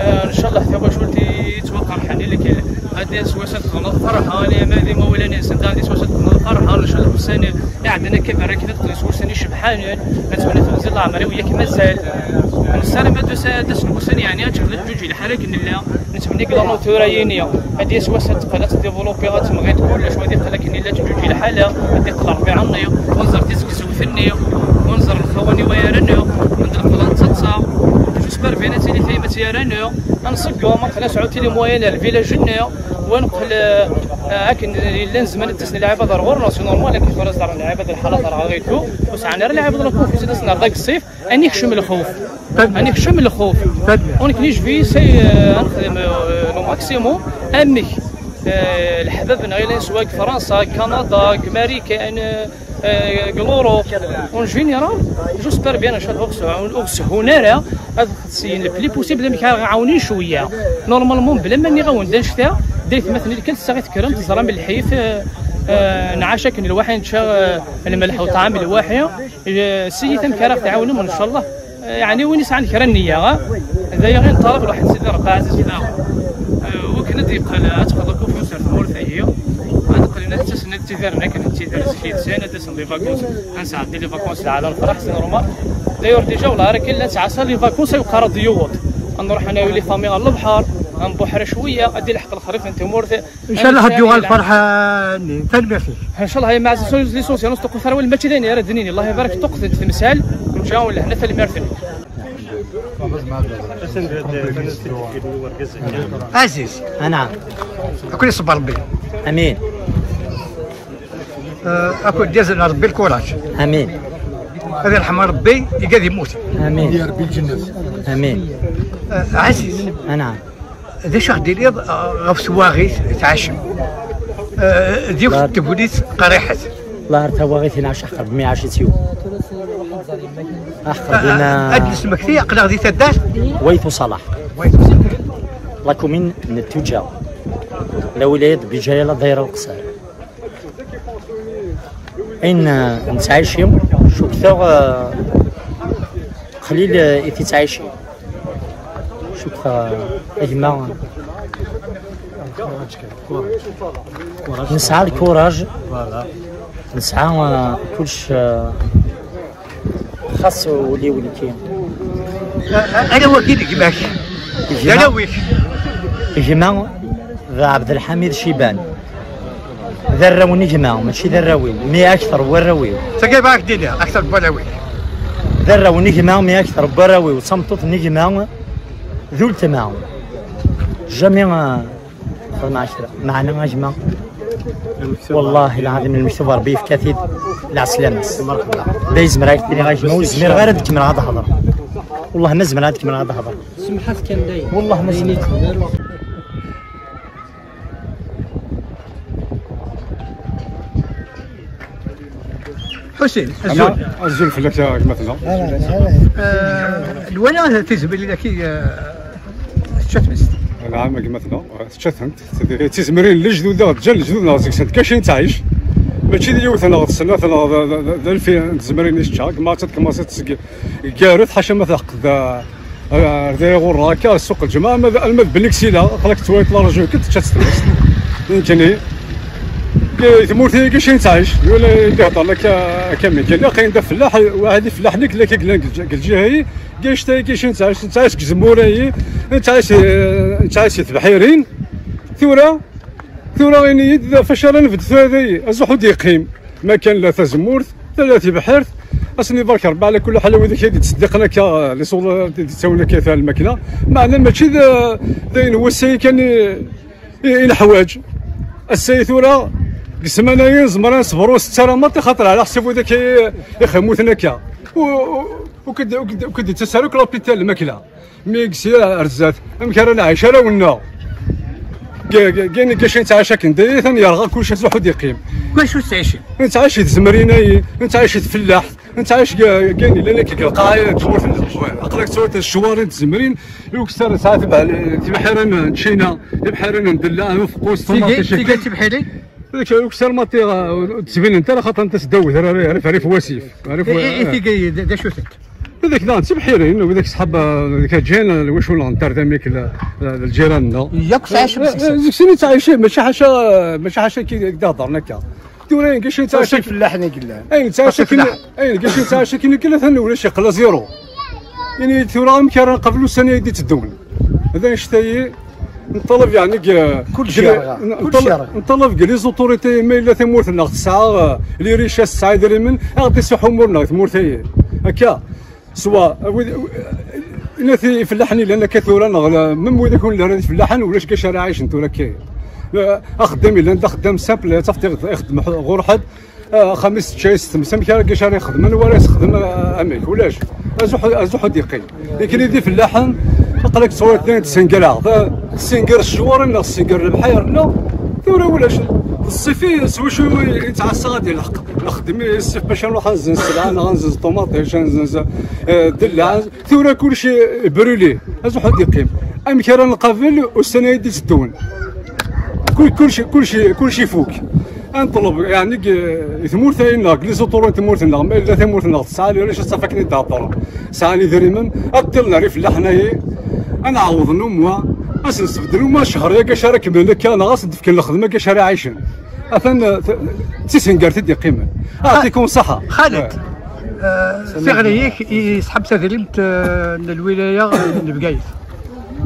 ان شاء الله حتى واش ولدي يتوقع حالي اللي كاين هاد الناس واش تغلط فرحه انا مالي مولانا سند هاد واش تغلط فرحه ان شاء الله وسان عندنا كبر كي تقلس وساني شبحان كتمنى تنزل الله عمري وياك مازال السلامه دو سادس الوسان يعني تغلط جوج الحراك لا نتمنى كلا نوتورينيا هادي واش تقلات ديفلوبي غتمغيت كلش وهادي لكن الا جوج الحاله غادي تقلع ربي عني ونزر تزكزو فني ونزر الخواني ويرنو جوسبر بيناتي اللي فيما تيرانو نسقوا ما خلاص عاودتي لي موين الفيلاج هنايا ونقل هاك الا زمان تسنى لعابه ضروري نورمال لكن خلاص دار لعابه الحاله راه غيتو وسعنا لعابه الكوف في تسنى داك الصيف اني خشم الخوف اني خشم الخوف ونكني جوي سي نخدم لو ماكسيموم امي الحبابنا غير سواء فرنسا كندا امريكا كلورو اون جينيرال جوسبر بيان ان شاء الله الاوكس هنا هاد السين بلي بوسيبل ملي كنعاونين شويه نورمالمون بلا ماني غاوندان شتا درت مثلا كلسا غيتكرم تزرى من الحيف نعاشك الواحد نشا الملح وطعام الواحد سي تم كرا تعاونهم ان شاء الله يعني وين يسعى نكرا النيه هذايا غير نطالب واحد سيدي ربي عزيز فينا وكنا ديبقى تقدروا في سير المول تاعي تقريبا حتى سنه تيفرنا كنتيدار سكيت سنه تاع لي فاكونس غنسعدي لي فاكونس على الفرح سي نورمال دايور ديجا ولا راه كاين لا تعسى لي فاكونس يبقى راه ديوط نروح انا ولي فامي على البحر غنبحر شويه غادي نلحق الخريف انت مورث ان شاء الله غديوغا الفرح تنبع فيه ان شاء الله يا مع لي سوسيال نستقو ثروه المتدين راه دنيني الله يبارك تقصد تمثال مشاو لهنا في المرثل عزيز انا اكل صبر ربي امين اكل ديزل ربي الكوراج امين هذا يرحم ربي يقاد يموت امين يا ربي الجنه امين عزيز انا هذا شهر ديال غف سواغيث تعشم ديوك التبوليس قريحه الله تواغيث نعش اخر ب مية وعشرين يوم اخر بنا اجلس مكثيه قنا غادي تدار ويث صلاح ويث صلاح لاكو من التجار لا ولايه بجايه لا دايره القصار ان نتعايشيو شو كثر قليل ايتي تعايشي شو كثر اجماع نسعى الكوراج نسعى كلش خاص ولي ولي كاين انا وكيلك باش انا ويك جماعه ذا عبد الحميد شيبان ذا الراوني جماعه ماشي ذا الراوي مي اكثر هو الراوي تلقى معاك دينا اكثر براوي ذا الراوني جماعه مي اكثر براوي وصمتوط نجماعه ذولت معاهم جميع عشرة معنا جماعه والله العظيم المكتوب ربي في كثير العسلامس دايز مراك اللي غاجمو زمير غير هذيك من غادا هضر والله ما زمر هذيك من غادا هضر سمحات كان دايز والله ما زمر حسين الزول الزول في لك مثلا الولا تزبل لك شتمست العام مثلا شتمت تزمرين الجدود ديال الجدود ناقصك كاش تعيش ماشي ديال تناض السنه تناض ألفين تزمرين الشاك ما تتكماسيت كارث حاشا ما تحق ذا رداي غراكا سوق الجماعه ماذا المد بالكسيله خلاك تويت لارجو كنت تشتست فهمتني تموت هي كاين تعيش ولا كيهضر لك كامل قال قاين دا فلاح واحد الفلاح اللي كيقلك الجهه كاين شتا كاين تعيش تعيش كزموراي تعيش تعيش تبحيرين ثوره ثوره غيني فاش راه نفد هذايا الزحود يقيم ما كان لا تزمورث لا تبحرث اصني برك ربع على كل حال وذاك اللي تصدقنا ك اللي صور تسولنا كيف الماكله معنا ماشي داين هو السي كان الحواج السي ثوره قسمنا يزمران صبروا ستة راه ما تخطر على حسب ذاك يخموتنا كا وكد وكد تسالو كلابيتال الماكله مي كسيا رزات امكان رانا عايشه راه ولنا كاين كاش نتعاش كندير ثاني يرغى كلشي الواحد يقيم واش واش تعيشي نتعاش تزمريناي نتعاش تفلاح نتعاش كاين لا لا كيلقى تورث عقلك تورث الشوارع تزمرين وكثر ساعات تبحرنا تشينا تبحرنا ندلا وفقوس طوماطيش تيكا تبحري هذاك وكثر ما تسبين انت راه خاطر انت تدوز راه عارف عارف وسيف عارف اي تي دا شفتك هذاك دا تبحيرين وذاك صحاب ذاك جينا واش ولا نطر داميك الجيراننا ياك عايش ديك السنين عايشين ماشي حاجه ماشي حاجه كي هضرنا كا تورين كاش نتا شي فلاحني قلنا اي نتا شي اي كاش نتا شي كي قلنا ولا شي قلا زيرو يعني تورا يمكن نقبلوا السنه يدي تدول هذا شتاي نطلب يعني كل شيء نطلب لي زوتوريتي ما الا تمورث الناس الساعه لي ريشاس الساعه ديال من غادي يصحوا امورنا تمورثي هكا سواء الناس فلاحني لان كثيرا من وين يكون الهراني فلاحن ولاش كاش راه عايش انت ولا كاين اخدم الا انت خدام سامبل تفتقد يخدم غير واحد خمس ست شاي ست مسام كاش راه يخدم ولا يخدم اميك ولاش ازوح دقيق لكن يدي فلاحن قالك صور اثنين تسنقلها تسنقر الشوار لنا تسنقر البحير لنا ثورة ولا الصيفي واش يتعصى غادي يلحق نخدم الصيف باش نروح نزن السلعه نغنزز الطوماطيش نزنز الدلع ثورة كلشي برولي ازوح دقيق امكان نقابل والسنه يدي تدون كلشي كلشي كلشي فوق نطلب يعني ثمورث هنا لي زوطور ثمورث هنا ما الا ثمورث هنا الساعه اللي علاش صافاكني الدهطره الساعه اللي دريمن اطلنا ري فلاحنا هي انا عوض نموا اش نستبدلوا ما شهر يا كاش راه كملنا كان غاصد في كل الخدمه كاش راه عايشين اثن تيسنكار تدي قيمه اعطيكم صحه خالد سيغريك يسحب سفريمه الولايه بقايس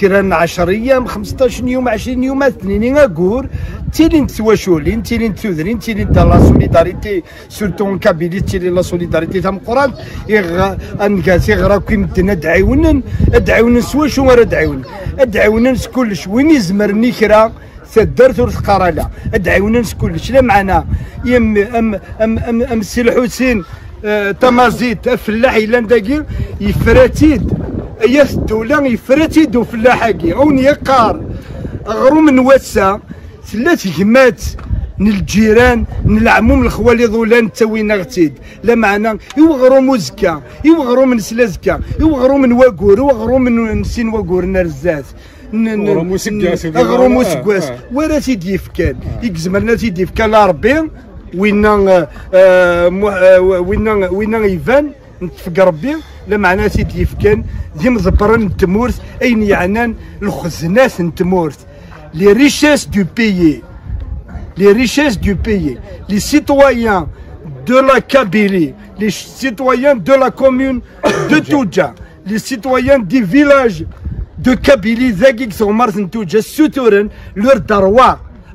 كران عشرة ايام خمسطاش يوم عشرين يوم اثنين اكور تيلين تواشولين تيلين توذرين تيلين دا لا سوليداريتي سورتو ان كابيلي تيلين لا سوليداريتي تاع القران يغ انكاسي غرا كي مدنا دعاونا دعاونا سواشو راه دعاونا دعاونا كلش وين يزمرني كرا تدار ثورة قراله دعاونا كلش لا معنا يم ام ام ام, أم سي الحسين تمازيت فلاح يلانداكي يفراتيد اياس الدوله يفراتيدو فلاحاكي اون يقار غرو من واتسا ثلاث جمات من الجيران من العموم الخوالي ظولان تاوينا غتيد لا معنا يوغرو موزكا يوغرو من سلازكا يوغرو من واكور يوغرو من نسين واكور نرزات غرو موسكواس ورا سيدي يفكان يكزمرنا سيدي يفكان لربي وينا وينا وينا يفان نتفك ربي لا معنا سيدي يفكان ديما زبران تمورث اين يعنان الخزناس تمورث لي ريشيس دو بيي لي ريشيس دو بيي لي سيتويان دو لا كابيلي لي سيتويان دو لا كومون دو توجا لي سيتويان دي فيلاج دو كابيلي زاكيك سومارث توجا سوتورن لور دروا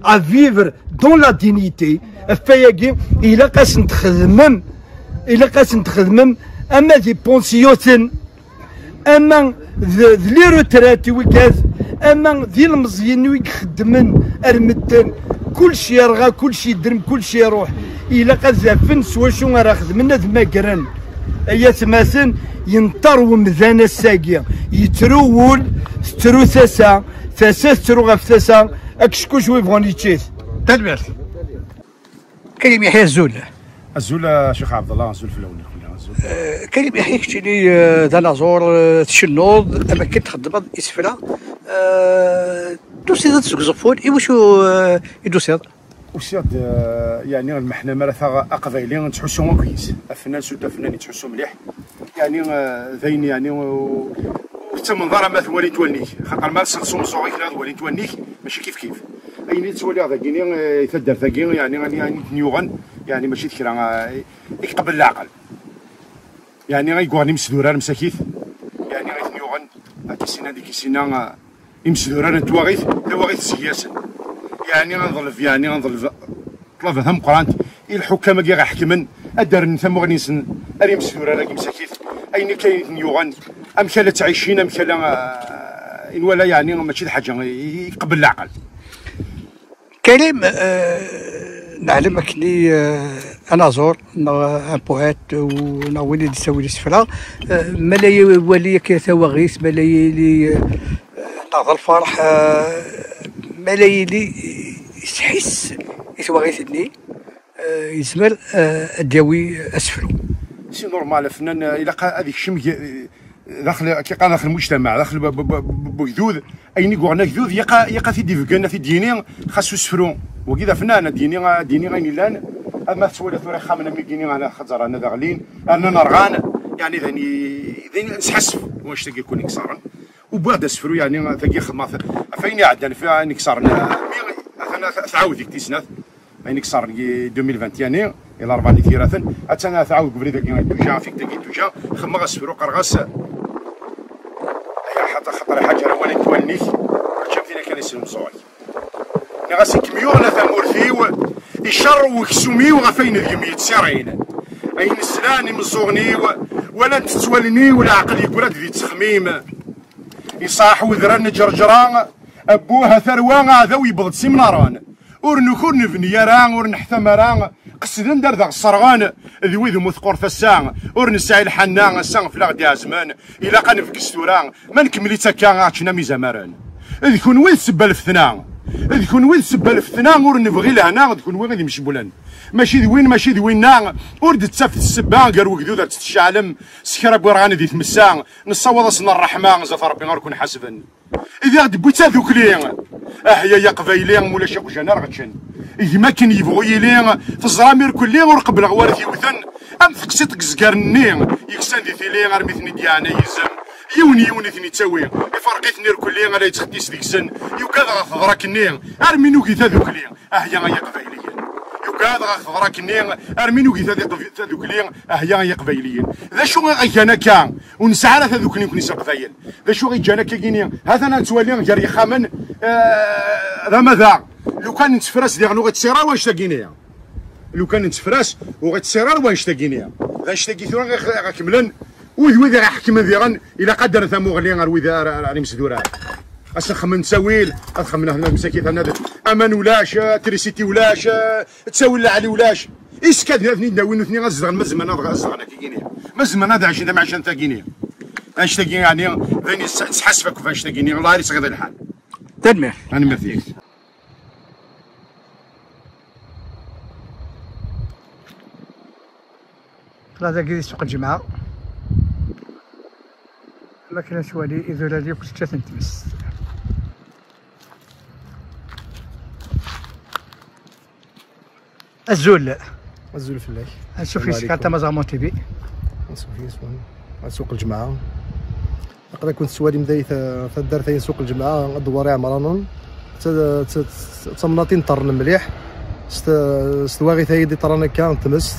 ا فيفر دون لا دينيتي فياكي إلا قاس نتخدمم إلا قاس نتخدمم أما دي بونسيوتن أما لي روتراتي وكاز أما ذي المزيين ويخدمن أرمدن كلشي يرغى كلشي يدرم كلشي يروح إلا قاس زافن سوا شو راه خدمنا ذما كران أيا تماثن ينطروم ذانا الساقيه يترول سترو ثاسا ثاسا سترو غاف ثاسا اكشكوش ويبغوني تشيس تدبير كريم يحيى الزول الزول شيخ عبد الله الزول في الاول كريم يحيى كتشيلي دانازور تشنوض اما كتخدم اسفرا دوسي هاد الزقزفون يوشو يدوسي هاد وسياد يعني المحنه مرثا اقضايلي نتحسوا كويس الفنان سود الفنان يتحسوا مليح يعني ذين يعني حتى منظره ما ثوالي تولني خاطر ما تسقسوا صوغيك لا ثوالي تولني ماشي كيف كيف اين تولي هذا كيني يتدار ثاكين يعني يعني نيوغن يعني ماشي ذكرى يقبل العقل يعني غيكواني مسدوران مساكيت يعني غير نيوغن هاد السنه هذيك السنه يمسدوران تواغيث تواغيث السياسه يعني غنظل يعني غنظل طلب هم قرانت الحكام كي غيحكمن الدار ثم غنيسن اري مسدوران راكي مساكيت اين كاين نيوغن امثال تعيشين امثال ان ولا يعني ماشي الحاجه يقبل العقل كريم نعلمك لي انا زور ان بويت ونا ولي تسوي السفره ملاي ولي كثواغيس ملاي لي نهضر الفرح ملاي لي يحس يثواغيس دني يزمر الداوي اسفلو سي نورمال الفنان الا هذيك الشم داخل كي قال داخل المجتمع داخل بجذوذ اين كورنا جذوذ يقا يقا في ديفكنا في دينين خاصو سفرو وكذا فنان ديني ديني غيني لان اما تولى ثوري خامنا مي كيني على خاطر انا داغلين انا نرغان يعني ذاني ذاني نسحسف واش تلقى يكون كسرن وبعد سفرو يعني تلقى خدمه فين عدنا فيها نكسرن انا تعاود ديك تيسنات اين كسرن ألفين وواحد وعشرين الى أربعين ثلاثين حتى تعاود قبل ذاك توجا فيك تلقى توجا خما غسفرو قرغاس حتى خطر حاجه راه ولا تولني شفتينا كان يسلم صوالي اللي غاسي كميون ثامورثيو يشرو وكسوميو غافين اليميت سيرين اين السلاني من صغني ولا تتولني ولا عقل يقول هذا تخميم يصاح وذران جرجران ابوها ثروان هذا ويبغض سيمناران ورنكور نفنيران ورنحتمران قصدن دار ذا الصرغان ذوي ذو مثقور فسان ورنسعي الحنان السان في لاغدي ازمان الا قنفكستوران ما نكملي تاكا كنا ميزامران ذكون وين سبا الفثنان ذكون وين سبا الفثنان غور نبغي لهنا ذكون وين غادي نمشي بولان ماشي ذوين ماشي ذوينا ورد تسافت السبا كار وكذوذا تتشعلم سكرا بورغان ذي تمسان نصوض اصنا الرحمن زاف ربي غنكون حاسبا اذا دبيت هذوك لي احيا يا قبايلي مولا شي قجانا رغتشن يما كان يبغي لي في الزرامير كلي ورقبل غوارثي وثن ام تقسيط كزكار النيم يكسان دي ثيلي غرميتني ديانا يزم يوني يوني ثني تاوي يفرقيتني ركلي غلا يتخديس ديك السن يوكاد غخضراك النيم ارمينو كي ذوك لي احيا يا قبايلي يوكاد غخضراك النيم ارمينو كي ذوك لي احيا يا قبايلي ذا شو غيانا كان ونسعى ذوك لي كنيسه قبايل ذا شو غيانا كيني هذا انا توالي غير يخامن ذا ماذا لو كان نتفراس ديغنو غتسيرا واش تاكينيا لو كان نتفراس وغتسيرا واش تاكينيا واش تاكي ثورا غكملن وذوذا غيحكم ديغن الا قدر ثمو غلي غروذا راني مسدورا اسخم نساويل اسخم هنا مساكين هنا امان ولاش تريسيتي ولاش تساوي علي ولاش اسكاد هذني داوين اثنين غزغن مازمان غزغن كينيا مازمان هذا عشان ما عشان تاكينيا اش تاكي يعني غني تحسفك فاش تاكينيا الله يريس غدا الحال تدمير انا ما فيك طلعت كي سوق الجمعه ما كانت والي اذا لي كنت تنتمس الزول الزول في الله نشوف فيك حتى مازامون تي في سوق الجمعه نقدر كنت سوالي مداي في الدار ثاني سوق الجمعه الدواري عمرانون تمناطين طرن مليح سواغي ثاني دي طرن كان تمس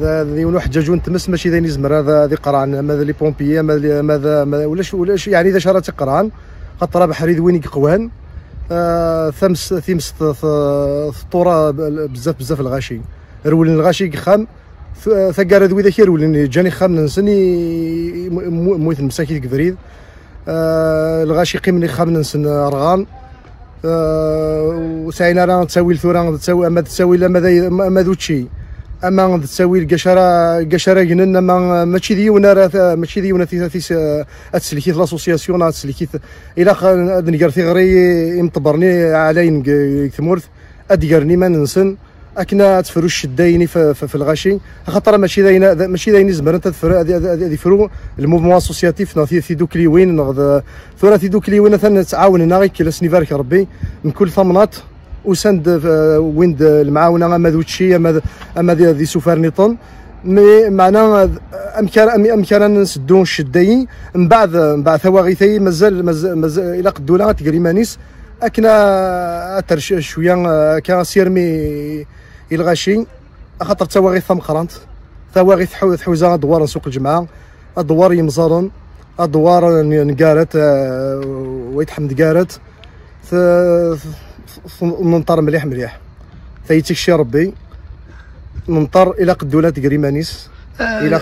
ذي ونو حجاجون تمس ماشي ذي نزمر هذا ذي قران ماذا لي بومبيي ماذا ماذا ولاش ولاش يعني ذا شرات قران خاطر بحري ذوين يقوان ثمس ثمس الطوره بزاف بزاف الغاشي رول الغاشي خام ثقار ذوي ذاك رول جاني خام نسني مويت المساكين كفريد الغاشي قيمني خام نسن رغان وسعينا راه تساوي الثوره تساوي اما تساوي لا ماذا ماذا تشي اما تساوي القشره القشره جنن اما ماشي ديونا راه ماشي ديونا تسلكي لاسوسياسيون تسلكي الى نقرثي غري مطبرني علين ثمورث ادقرني ما ننسن اكنا تفرو الشدايني في الغاشي خاطر ماشي داين ماشي داين زمر انت تفرو الموفمون اسوسياتيف ناثي في دوك لي وين نغد ثورة في دوك لي وين ثان تعاوننا غير كلاسني بارك ربي من كل ثمنات وسند ويند المعاونه اما دوتشي اما اما ذي سوفرنيطون مي معنا امكان امكان نسدو الشدايين من بعد من بعد ثواغيثي مازال مازال الى قدولا تقري مانيس اكنا ترش شويه كان سيرمي الغاشي خاطر تواغيث ثم قرانت تواغيث حوزه دوار سوق الجمعه ادوار يمزرن ادوار نقارت ويتحمد قارت ننطر مليح مليح ثيتك شي ربي ننطر الى قدوله تقري مانيس الى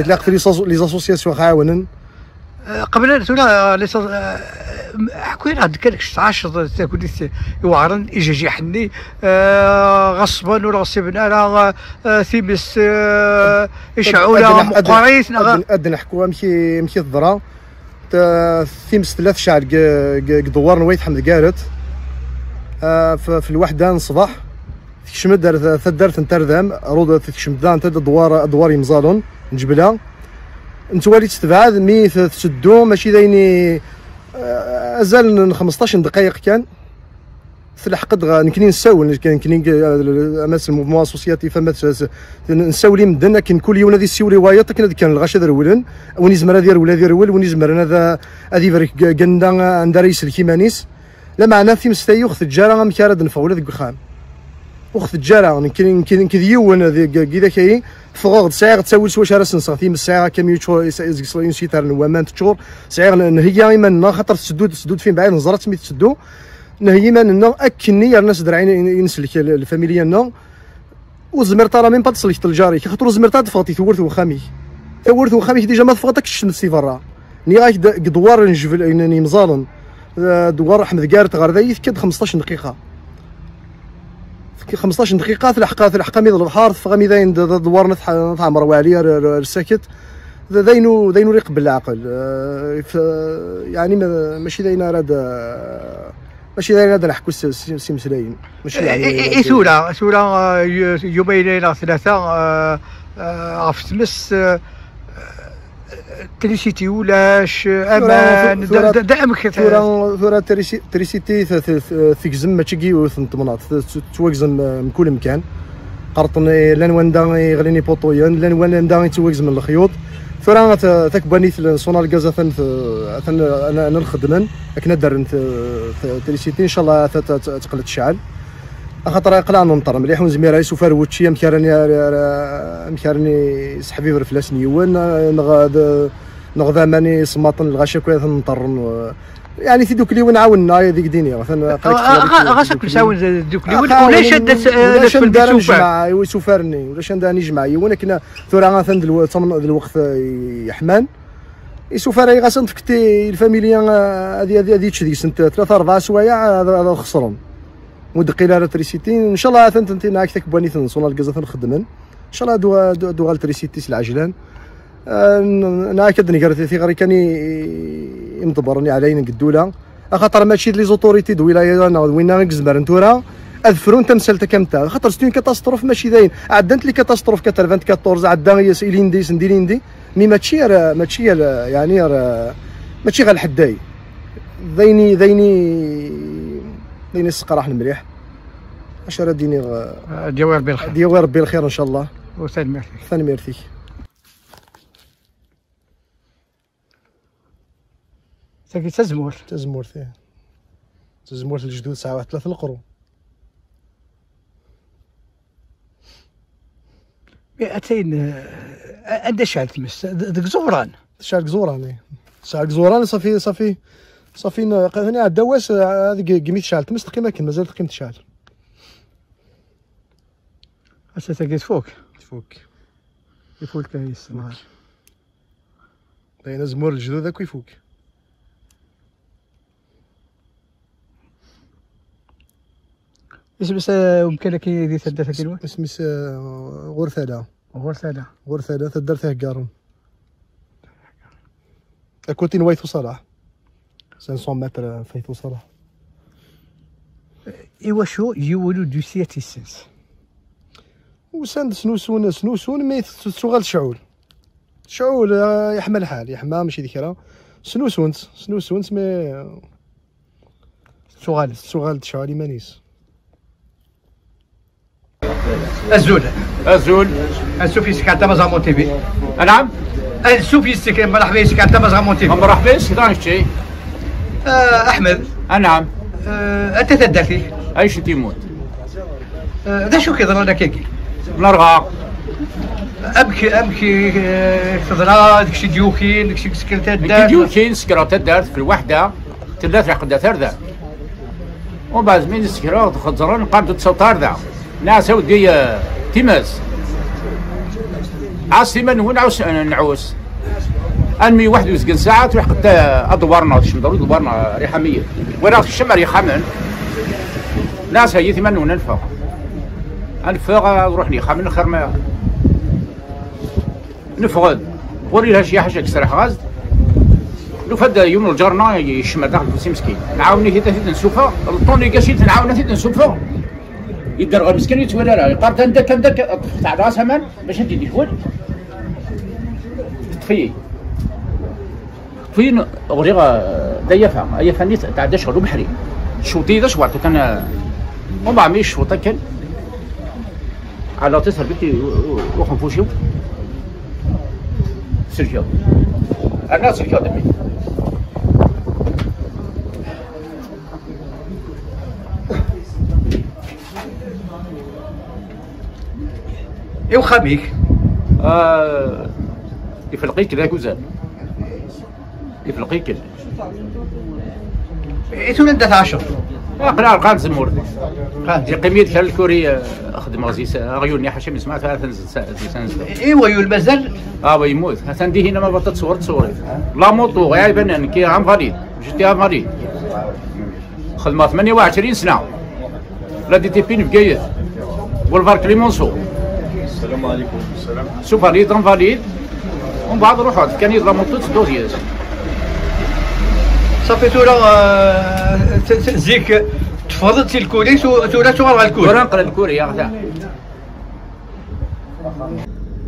الى قتلي لي زاسوسياسيون عاونن قبل تونا لي حكوا لنا هذيك الساعه تاكلت يوعرن يجي حني غصبا ولا غصبنا على ثيبس يشعوله مقاريس ادنا حكوا مشي مشي الضرا ثيمس ثلاث شعر دوار نويت حمد قارت في الوحده الصباح تكشمد درت نتردم رود تكشمد انت دوار دوار يمزالون نجبلها نتوالي تتبعد مي تسدو ماشي دايني ازال خمسطاش دقائق كان تلحقت نكني نساول كني اماس الموفمون اسوسياتيف اماس نساولي مدن كن كل يوم هذه السيولي وايط كان كان الغاش درولن وني زمر هذه ولا هذه رول وني زمر هذا هذه فريك قلنا عند رئيس الكيمانيس لا معنا في مستاي اخت الجاره مكارد نفول ذوك الخام اخت الجاره كاين كاين كديون كذا كاين فغور ساعه تساول سوا شهر سنسا في الساعه كم يوتشور يسقسلين شي تاع ومان تشور ساعه نهي من خاطر تسدود تسدود فين بعيد نزرات مي تسدو نهي من اكني الناس درعين ينسلك الفاميليا نو وزمرتا راه ميم با تصليح الجاري خاطر زمرتا تفغطي ثورث وخامي ثورث وخامي ديجا ما تفغطكش الشمس سي برا ني غاك دوار نجبل انني مزالن دوار احمد قارت غردايث كد خمسطاش دقيقه خمسطاش دقيقة تلحق تلحق ميد البحر فغامي داين دوار نتعمر والي الساكت داينو داينو ريق بالعقل يعني ماشي داين راد ماشي داين راد نحكو سي مسلاين ماشي يعني سولا سولا يومين الى ثلاثة عرفت تمس تريسيتي ولاش امان دعمك ثورة ثورة تريسيتي تكزم ماشي كي تمناط توكزم من كل مكان قرطني لانوان دا يغليني بوطويون لانوان دا يتوكز من الخيوط ثورة تكباني سونار كازا ثن انا نخدمن اكنا درن تريسيتي ان شاء الله تقلت الشعل خاطر قلع ننطر مليح ونزمي راهي سوفار وتشي مكارني مكارني سحبي برفلاس نيوان نغاد نغدا ماني سماطن الغاشا كي ننطر يعني في دوك ليون عاوننا هذيك ديني غاشاك نساون دوك ليون ولا شاد السوفار ولا سوفارني ولا شنداني جماعي وانا كنا ثورة الوقت يحمان يسوفار غاسا نفكتي الفاميليا هذه هذه تشدي سنت ثلاثة أربعة سوايع هذا خسرهم مدقيله على تريسيتي ان شاء الله ثنتين هكذاك بواني تنصون الكازا تنخدمن ان شاء الله دو دو دوغال تريسيتي العجلان انا هكذا نقرت في غير كان يمطبرني علينا قدوله خاطر ماشي لي زوتوريتي دو ولايه انا وين نزمر نتورا اذفرون تمثلت كامتا خاطر ستون كاتاستروف ماشي داين عدات لي كاتاستروف كتر أربعة وعشرين عدا هي سيليندي سنديليندي مي ماشي راه ماشي يعني راه ماشي غير الحداي ذيني ذيني ديني السقراح المليح اش راه ديني غ... ديوي ربي الخير ديوي ربي الخير ان شاء الله وسهل ميرتيك ثاني ميرتيك تاكي تا زمور تا زمور تا زمور الجدود ساعه واحد ثلاث القرو مئتين عندها شعل تمس ذاك زوران شعل زوران شعل زوران صافي صافي صافي هنا عاد دواس هذيك قميت شعل تمس تقيمه كي مازال تقيمه شعل حتى تاكي تفوق تفوق يفوق كايس نهار باين زمور الجدود هاك يفوق اسمس ومكانك اللي تدافع كيلو اسمس غرفه غرفه غرفه تدار فيه كارون اكوتي نوايثو صلاح خمسمية متر فيثو صلاح ايوا شو يولو دو سياتي سنس وسند سنوسون سنوسون مي تشغل شعول شعول يحمل حال يحمى ماشي ذكرى سنوسون سنوسون مي شغال شغال شعالي مانيس الزول الزول السوفيستيك تاع مازامون تي في نعم السوفيستيك مرحبا بك تاع مازامون تي في مرحبا بك دانشتي احمد نعم انت تدرتي ايش تيموت هذا شو كيضرنا لنا كيكي بنرغا ابكي ابكي كتضرا داكشي ديوكين داكشي سكرتات دارت ديوكين سكرات دارت في الوحده تلات رقده تردا ومن بعد من السكرات خضران قامت تسطر ذا ناس ودي تيماس عاصمة ونعوس نعوس انمي واحد وسكن ساعة تروح قد ادوارنا الشمدر ادوارنا ريحة مية وراك الشمع ريحة من ناس هي ثمن وننفق انفق نروح لي خامن خير ما نفقد وري لها شي حاجة كسر غاز لو فد يوم الجرنا يشمر داخل الفلوسي مسكين نعاوني هي تاثيت نسوفها الطوني كاشي تنعاونها تاثيت نسوفها يدار غير مسكين يتولى راه يقار تندك تندك طفت على راسها مان باش ندير الكول تطفي فين غير ديفها هي فني تعدى شهر بحري شوطي ذا شوارت كان ما بعملش شوطه كان على تسهر بك وخنفوشيو سجل انا سجل دمي ايوا خاميك آه يفلقيك ذاك وزاد يفلقيك ايتو ندى عشرة قناع القان زمور قاعد قيمية كان الكوري خدم غزيس عيوني حشم سمع ثلاث نزل ايوا يول مازال اه وي يموت هتندي هنا ما بطلت صور تصوري لا موطو غير بنان كي عم غريب جيتي عم غريب خدمه ثمانية وعشرين سنه لا دي تي بين في كايات والفار كليمونسو السلام عليكم السلام شوف فاليد انفاليد ومن بعد نروحوا كان يضرب مطوط دوزياج صافي تورا زيك تفضلتي الكوري تورا تورا على الكوري تورا نقرا الكوري يا غدا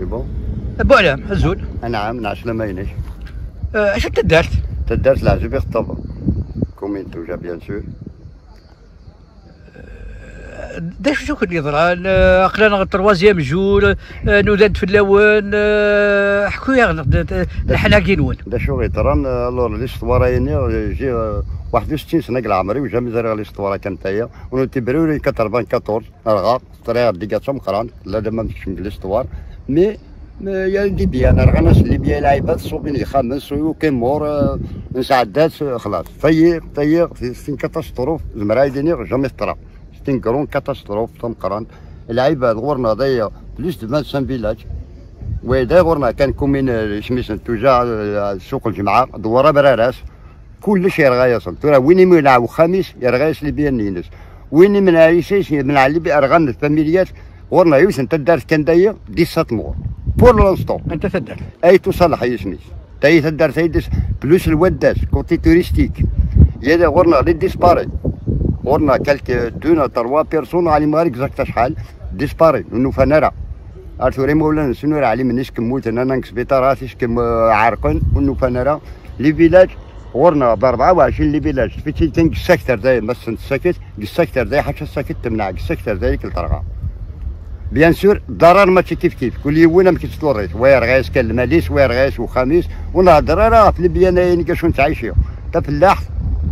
بون بوعلام الزول نعم نعشنا ما ينش اش تدارت تدارت العجب يخطب كومين توجا بيان سور دا شو كان يضران اقلانا غير تروازيام جور نوداد في اللون احكوا يا الحلاقينون دا شو غيطران الور لي سطواره يعني جي واحد وستين سنه كاع عمري وجا مزرع لي سطواره كانت هي ونتبروري أربعة وأربعين رغا طريق ديكاتهم قران لا دما مش من لي سطوار مي يا ليبيا انا رغناش ليبيا لاعبات صوبين خمس وكاين مور نسعدات خلاص طيق طيق في كاتاستروف المرايديني جامي طرا ستين كرون كاتاستروف تنقران العباد غورنا ضيا بلوس دو خمسة وعشرين فيلاج وهذا غورنا كان كومين شميس توجع سوق الجمعه دوره براراس كلش يرغى يصل ترى وين منع وخميس يرغاش لي بيان نينس وين منع يشيش منع اللي بارغان الفاميليات غورنا يوش انت الدار كان ضيا ديسة مور بور لونستون انت تدار اي تصلح يا شميس تاي تدار تايدس بلوس الوداس كونتي توريستيك يا غورنا لي ديسباري غورنا كالك دونا تروا بيرسون على مارك زكتا شحال ديسباري انه فنرا ارثوري مولانا سنور علي منيش كموت انا نكسبيطا راسي شكم عارقن انه فنرا لي فيلاج غورنا ب أربعة وعشرين لي فيلاج في تيتنج سيكتور زي مسن السكت السكتور زي حتى السكت تمنع السكتور زي كل طرقه بيان سور الضرر ماشي كيف كيف كل يوم ما كيتطوريش وير غايس كان ماليش وير غايس وخميس ونهضر راه في البيانين كاش نتعيشيو تا فلاح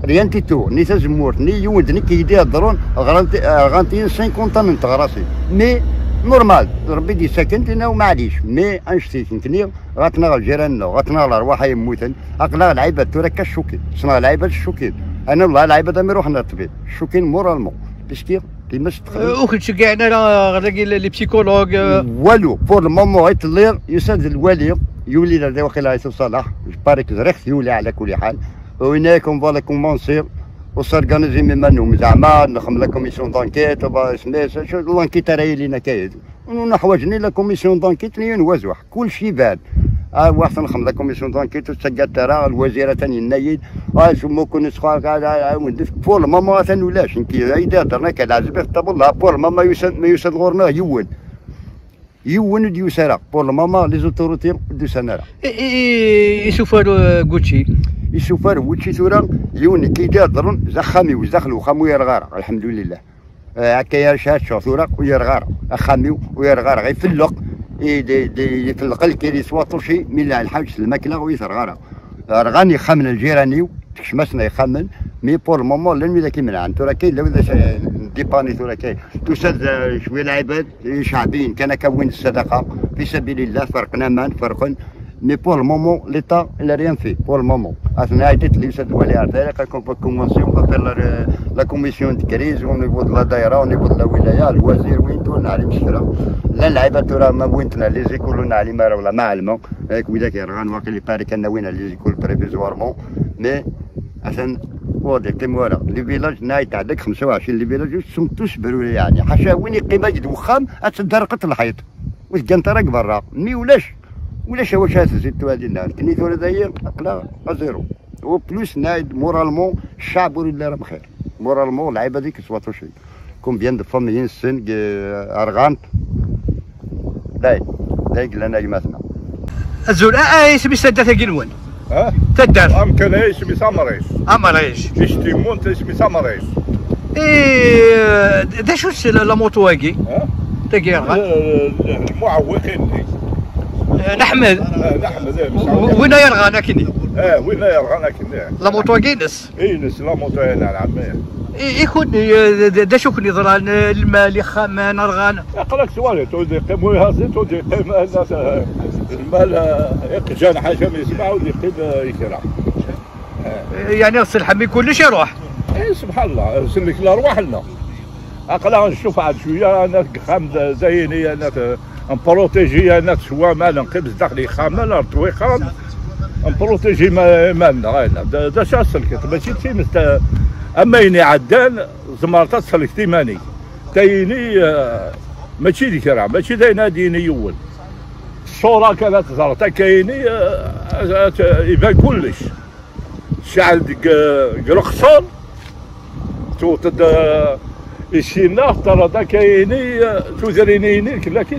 ريانتي تو ني تزمور ني يولد ني كيدير الدرون غانتي خمسين طن تغراسي مي نورمال ربي دي ساكنت انا ومعليش مي انشتي كنتني غاتنا جيراننا غاتنا الارواح يموتن اقلا العيبه تركا الشوكين شنو العيبه الشوكين انا والله العيبه ما يروحنا للطبيب الشوكين مورالمون باسكي كيما تخلي وكلشي كاع انا غادي لي بسيكولوج والو بور المومون غير تلير يسند الوالي يولي لا واخا لا صلاح باريك زريخ يولي على كل حال وهناك فوالا كومونسير وساركانيزي من منهم زعما نخدم لا كوميسيون دانكيت وبا سميس لانكيت راهي لينا كاين ونحوجني لا كوميسيون دانكيت لي نوازوح كلشي بان اه واحد نخدم لا كوميسيون دانكيت وتسقات راه الوزيره ثاني النايد اه شمو كون سخا كاع وندف بور ماما ثاني ولاش كي هيدا درنا كالعزبه طب الله بور ماما يوسد ما يوسد غورنا يون يون ديو سارا بور ماما لي زوتوريتي دو سنارا يشوف هذا غوتشي الشوفار هو تشي تورا يون كي دار زخامي وزخلو خامو يرغار الحمد لله هكا يا شات شوفورا ويرغار خامي ويرغار غير في اللق يفلق الكيري سواطوشي من الحوش الماكله ويرغار رغاني خامن الجيراني تشمسنا يخمن مي بور مومون لن ولا كي من عند تورا كاين لو ديباني تورا كاين توسد شويه العباد شعبيين كان كون الصدقه في سبيل الله فرقنا من فرقن مي بور المومون ليطا لا ريان في بور المومون انا عيطت لي وسد عليها الطريقه كون با كومونسي وندير لا كوميسيون دو كريز ونيفو دو لا دايره ونيفو دو لا ولايه الوزير وين تولنا على الشرا لا اللعيبه ترى ما وينتنا لي زيكولونا على ما ولا ما علموا هيك وذاك غنواقي لي باري كنا وين لي زيكول بريفيزوارمون مي عشان واضح تموره لي فيلاج نايت عندك خمسة وعشرين لي فيلاج سمتوش بروري يعني حاشا وين قيمه دوخام اتدرقت الحيط واش كانت راك برا مي ولاش ولا شواشات زدتو هذه النهار كني ثورة ذايا عقلها زيرو وبلوس نايد مورالمون الشعب ولا راه بخير مورالمون العيبه هذيك سواتو شي كون بيان دو فاميين السن ارغانت داي داي لنا يماتنا الزول اي سمي سدات كيلون اه تدار ام كلاي سمي سامريس امريش شتي مونت سمي سامريس اي دا شو لا موتو هاكي تاكيرغان المعوقين نحمد نحمد وين يرغى لكني اه وين يرغى لكني لا موطو كينس اينس لا موطو هنا العميه يكون دا شكون يضران المالي خامان رغان قالك سوالي تودي قيمو هازي تودي قيم المال يقجان حاجه ما يسمعوا اللي قيم يكرا يعني غسل حمي كلش يروح اي سبحان الله سلك الارواح لنا اقلا نشوف عاد شويه انا خام زيني انا نبروتيجي انا سوا مال نقبز داخلي خامل رطوي خام نبروتيجي مالنا هنا دا شا سلكت ماشي تيم اما يني عدان زمرطات سلكتي ماني تايني ماشي ديك راه ماشي داينا ديني يول الصوره كانت زرطه كايني يبان كلش شعل ديك القصور توتد الشينا ترى دا كايني توزرينيني كلا كي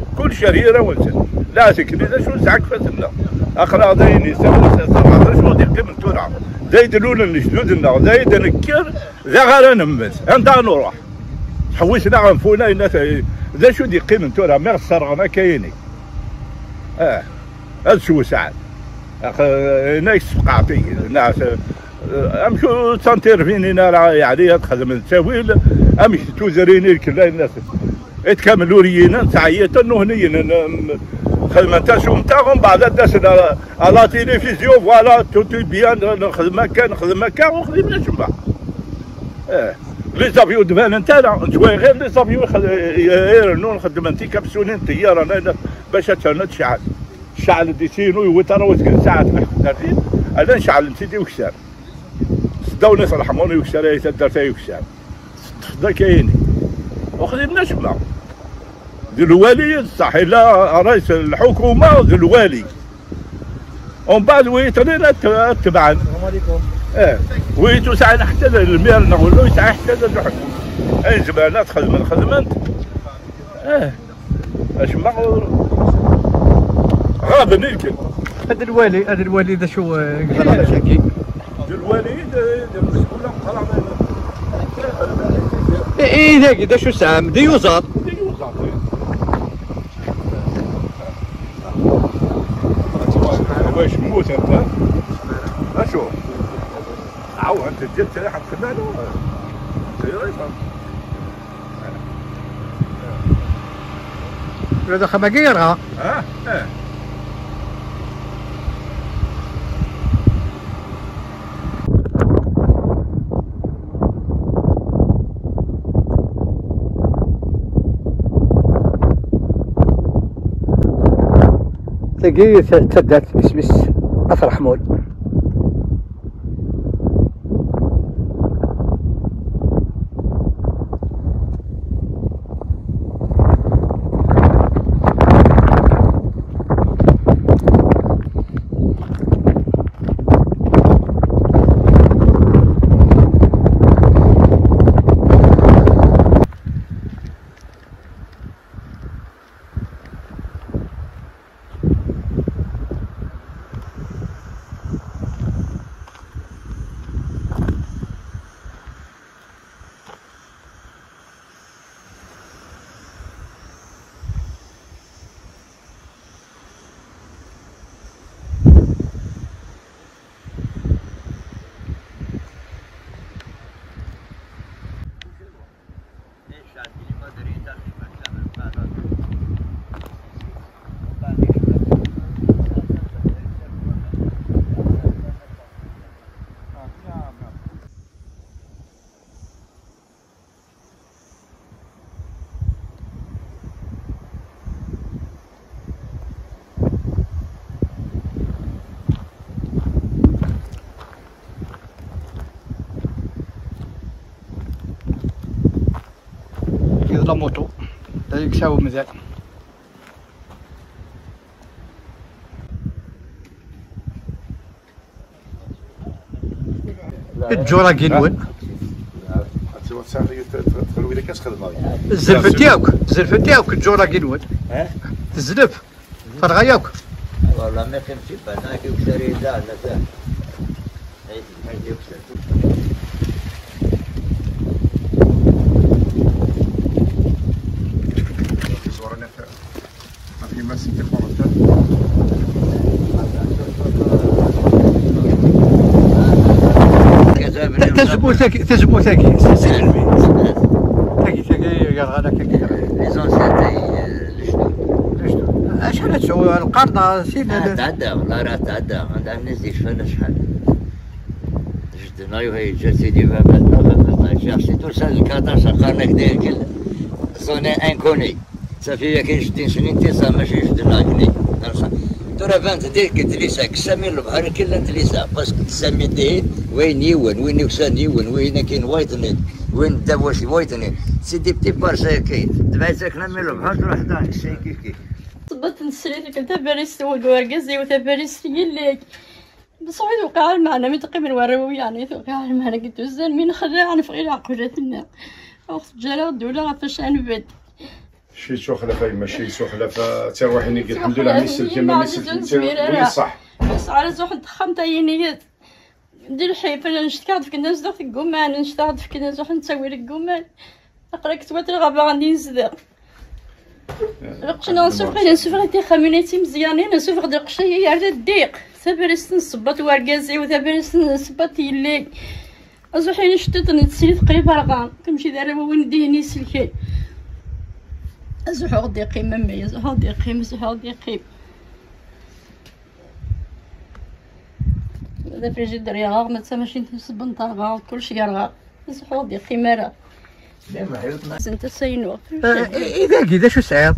كل شريره ونسن لازم كذا شو زعك فسنا اقراضين يسوون سبعة شو دي قيمة ترعى زايد لون الجدود النار زايد نكر ذا غير نمس عندها نروح حويسنا عنفونا الناس ذا شو دي قيمة ترعى ما صرنا كيني اه هذا شو سعد هناك صفقعتي الناس امشو تنترفيني نار يعني تخدم التاويل امشي توزريني كلا الناس يتكملوا رينا تعيط هنيا خدمة تاسو نتاعهم بعد الناس على التلفزيون فوالا توتي بيان نخدم كان نخدم كان وخدمنا جنبها اه لي زافيو دمان تاعنا شويه غير لي زافيو يرنون نخدم انت كبسوني انت رانا باش تشعل الشعل الشعل ديتينو يوتر وسكن ساعات محترفين انا نشعل نسيدي وكسار دولة الحموني وكشاري تدرتي وكشار دا كايني وخدمنا شبلا الوالي صح لا رئيس الحكومه الوالي ومن بعد ويترينا تبعا اه ويتو ساعه حتى المير نقولو ساعه حتى الحكومه اي زبانات خدمه خدمه اه اش ما غاب نيلكن هذا الوالي هذا الوالي ذا شو قدر شكي الوالد المسؤول طلع اي ذاك دا شو سام دي يوزار دي يوزار واش موت انت اشوف او انت جيت شريحه كماله شريحه هذا خماجير ها اه اه تلقيه تردات بس بس اثر حمول موتو دايك ساو مزال الجورا كينوين الزلف تاعك الزلف تاعك الجورا كينوين تزلف فرغا ياك والله ما فهمتش انا كي وشري لا لا فاهم تجبو تاكي تجبو تاكي تاكي تاكي قال هذاك كي قال لي زونسيتي لشنو لشنو شحال تسوي القرضه سي تعدى والله راه تعدى ما عندناش فانا شحال جدنا وهي جات سيدي بابا شي ترسل الكاطاش قرنا كدير كل زون انكوني صافي كاين ستين سنين تيسا ماشي جدنا كني ترى بانت ديك تليسا كسامي البحر كلا تليسا باسكو تسامي ديك وين يون وين يوسان يون وين كاين وايتنين وين الدواشي وايتنين سي دي بتي بارشا كاين تبعي ساكنه من البحر تروح حداك الشيء كيف كيف ضبطت نسريتك انت باريس وكركازي وانت باريس يليك بصح وقع معنا مي تقريبا وراو يعني وقع معنا كي دوزان مين خرا نفغي عقولاتنا اخت جاله الدوله فاش نبد شي سخلفه ماشي سخلفه تا روحني قلت الحمد لله مسلكين ما مسلكين صح بس على زوحد تخمت عينيا ندير الحيف انا نشتكى فيك الناس داك الكمان نشتاق فيك الناس واحد نسوي لك الكمان نقرا كتبات الغابه غادي نزدر القشنه نسوفري نسوفري تي خميناتي مزيانين نسوفر ديال القشيه على الضيق سابرس نصبط وركازي وثابرس نصبط يلي ازوحيني شتت نتسلي تقريبا رقام كنمشي دابا وين ديني سلكي زحور دي قيمه مي زحور دي قيمه زحور دي قيمه هذا فريجيدير ياغ ما تسماشي تسبن طابه كلشي كارغا زحور دي قيمه راه دابا عيطنا انت ساينو اذا كي دا شو سعيط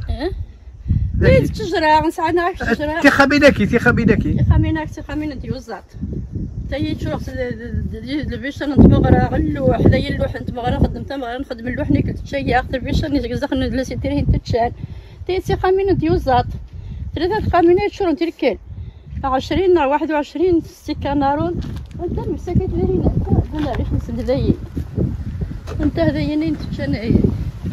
لا الشجره نسعدنا على الشجره تي خبيناكي تي خبيناكي تي خميناك تي خمينه ديوزات حتى هي تشوف البيشان نطبق راه غير اللوح حدايا اللوح نطبق راه خدمت غير نخدم اللوح ني كنت شاي اختي البيشان نزقزق لا سي تيري تتشال تي سي خمينه ديوزات ثلاثه خمينات شرون ديال كاين عشرين واحد وعشرين ستيكانارون انت مسكيت ديرينا انا علاش نسد هذايا انت هذايا نين تتشان هي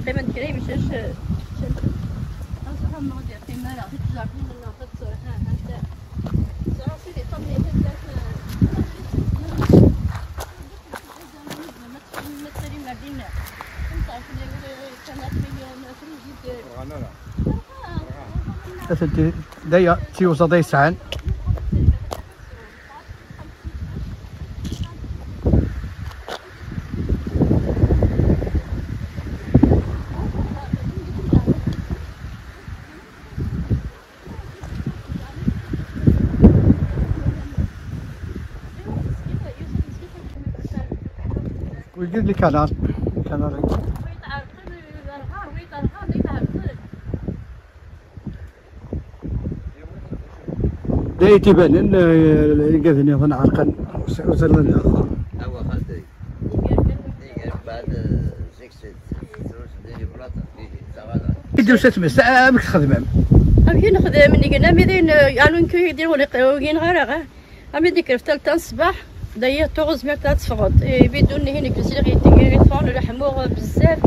تقريبا كريم مشاش صراحه ما غادي يعطي مال غادي تجاك من ناقص ها انت صافي لي طمني أسد داية تيو صدي سعان ويجيب لي كنار كنار داي تبان يقذني هنا عرقا وصلنا هو خالتي بعد زكسيت ديال بلاط ديال تسعة خدمه كاين خدام اللي قلنا ميدين قالوا كيديروا لي قوين غير غير ديك الثالثه الصباح داير توغز مير تاع تفرط بدون هنا كيسير غيتيغيفون ولا حمور بزاف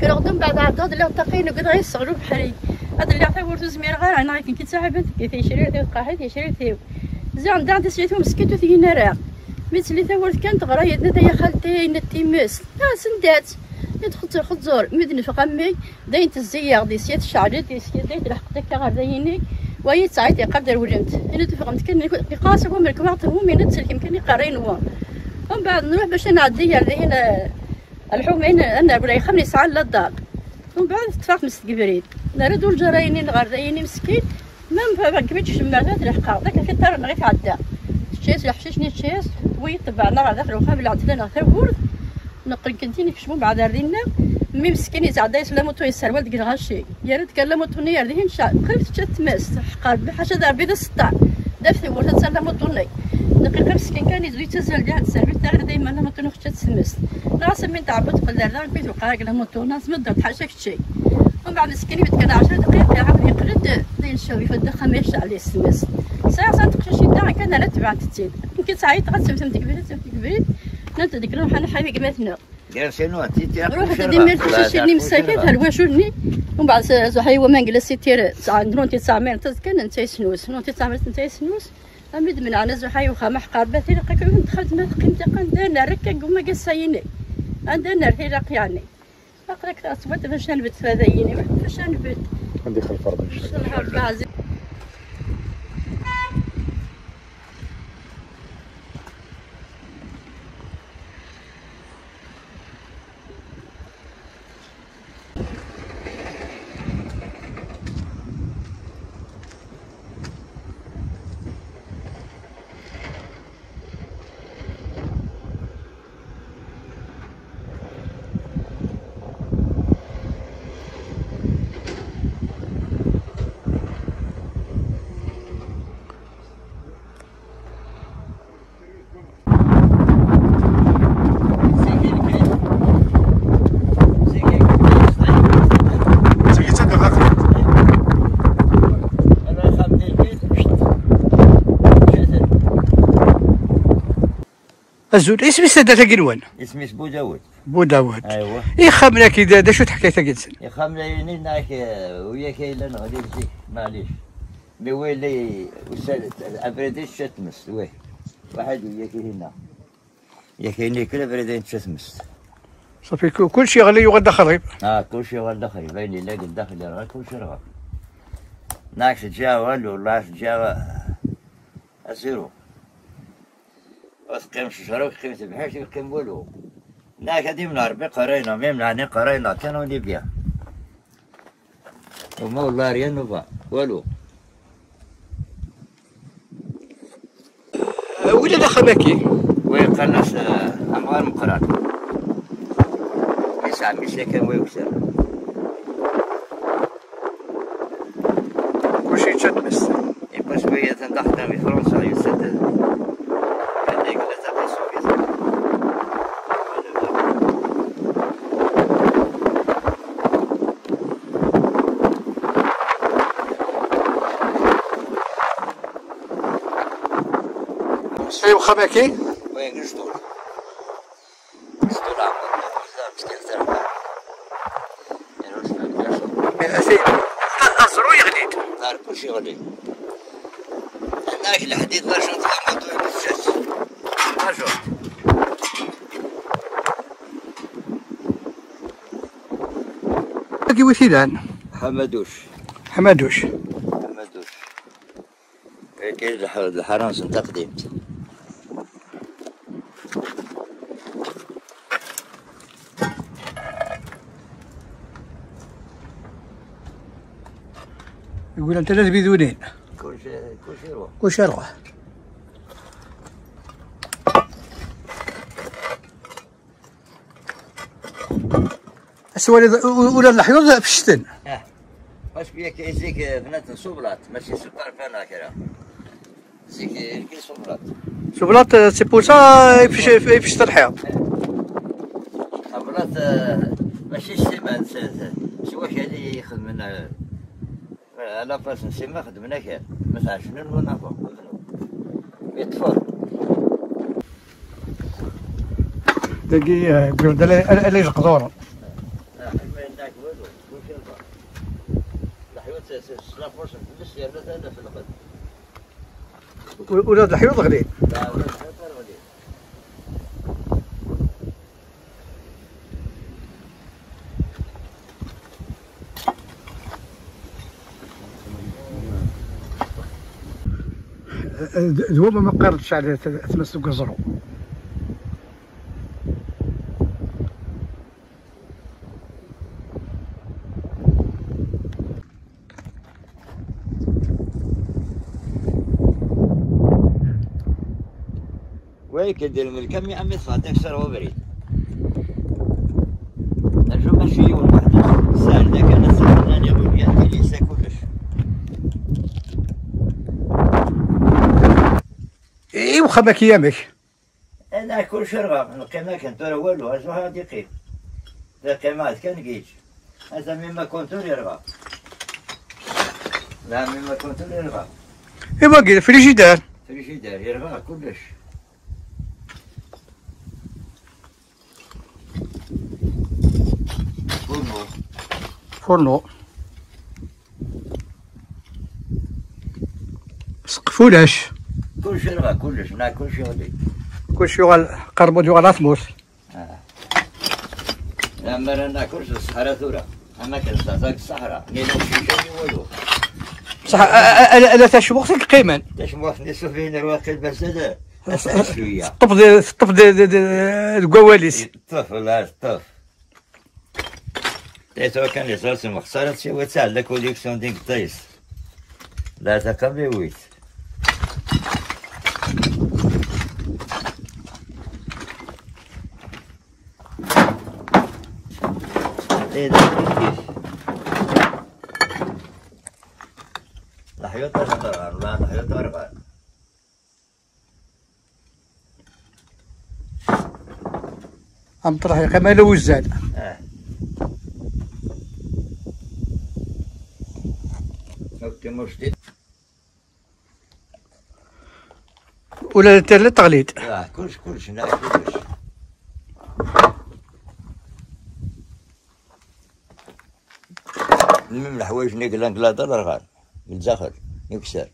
كنخدم بعد عضاد اللي طاقين وقدر يشتغلوا بحالي هذا اللي عطاو ورثو زمير غير انا كي كيتعب كيشري هذا القهوه كيشري تيو زعما دانت سيتو مسكيتو فينا راه مثل اللي تاورث كانت غرا يدنا يا خالتي نتيمس لا سندات ندخل خزور مدن فقمي داين تزيغ دي سيت شعلت دي سيت ديت لحقتك غير داينيك وهي تعيط يقدر ولنت انا تفهمت كان قاسوا منكم عطوهم من تسلك يمكن يقرين هو ومن بعد نروح باش نعدي على هنا الحوم هنا انا بلا خمس ساعات للدار ومن بعد تفاق مس قبريت نردوا الجراينين غير دايني مسكين ما بقيتش شمعات الحقه داك الكثر غير تعدى شيس لحششني شيس ويطبعنا على داخل وخا بلا عندنا ثور نقل كنتيني كشمو مع دارينا مي مسكين يزعدا يسلمو تو يسروا ديك الغاشي يا ريت كلمو توني يا ريت نشا قلت تشات ماس حقا بحاجه دار بيد السطع دافت ورثه تسلمو توني دقيقه مسكين كان يزوي تسال كاع السربي تاع ديما انا ما توني خشات سمس راس من تعبت قال لا بيت وقرا قال مو تونس ما درت حاجه كشي ومن بعد مسكين يتكدا عشر دقائق يعاود يقلد داين شاوي فدخا ما يشعل عليه السمس ساعه تقشي شي تاع كان على تبعت التيل يمكن تعيط غتسمتم ديك بنت ديك بنت انت ديك روح انا حبيك باتنا غير شنو تيتي روح ديما تشيلني مساكن هالواشوني ومن بعد صحي هو ما نجلس تير عندرون تسعمير تسكن انت سنوس انت تعمل انت سنوس امد من انا صحي وخا محقربه تي لقيت دخلت ما قيمتي قندنا ركك وما قسايني عندنا الحراق يعني اقرا كثر صبت باش نلبس فذايني باش نلبس عندي خلف ربي الشكر الزول اسمي سادات قلوان اسمي بو داوود بو داوود ايوا يخمنا كي دادا شو حكايتها قلسن يخمنا يعني ناك وياك الا نغادي نجيك معليش مي ويلي وسالت الابريدي شتمس وي واحد وياك هنا ياك هنا كل ابريدي شتمس صافي كلشي غلي وغدا خريب اه كلشي غدا خريب باين لي لا قدا خلي راه كلشي راه ناكش جاوا ولا جاوا زيرو أسقيم شجرة وقيمت بحاجة وقيم والو لا كادي من ربي قرينا ما يمنعني قرينا كانوا ليبيا وما والله ريال نوفا والو وين هذا خباكي؟ وي قناص أمغار مقران يسعى مساكن ويوسع كلشي تشتمس يبقى شوية تنضحكنا من فرنسا يسد سيب خبكي وين جدول جدول عمرنا وزام استخدام الأسيب الأسرو يغليد نار كلشي يغليد هناك الحديد باش نتحمد ويبسس أجل هاكي وثيلان حمدوش حمدوش حمدوش كاين الحرانس تقديم يقول انت لازم بدونين كلشي كلشي روح كلشي روح السوالي ولا الاحيض في الشتن. اه واش بيك يجيك بنات سوبلات ماشي سكر فانا كذا. يجيك يجيك سوبلات. سوبلات سي بور سا في شتا الحيض. سوبلات ماشي السيمان سواش اللي يخدم لنا على باس السيمان خدمنا كان ما تعرفش شنو نافو. يطفر. دقيقة قول دلي اللي القدور. ولاد الحيوط غليل. لا ولاد الحيوط غليل. ذوما ما قرتش على تمسك الزرو. ويك دير من الكم يا عمي صاد اكثر وبريد نرجو ماشي واحد ساعه داك انا ساعه يا ولدي يعطي لي ساكولش اي وخا كيامك انا كل شرغه القيمه كانت ولا والو هذا هادي قيم القيمه كان كيج هذا مما كنت نرغب لا مما كنت نرغب اي باقي فريجيدار فريجيدار يرغب كلش فرنو سقفولاش كلشي راه كلشي مع كلشي غادي كلشي غنقربو ديال غلاطموس اه لا مره ناكلش الصحراء ثوره انا كنتزاك الصحراء لي ماشي شي والو بصح انا تشوختي القيمه تشوختي سفينه الواقي بزاف شويه الطف ديال الطف ديال الكواليس الطف لا الطف تيتو كان يزرس المخسرة تسوي تاع لا كوليكسيون ديك طيس لا تقبي ويت لا حيوط غربان لا حيوط غربان عم طرح كمال وزاد ولا التالي التغليد اه كلش كلش هنا كلش المهم الحوايج اللي قال انكلاطر راه يتزاخر يكسر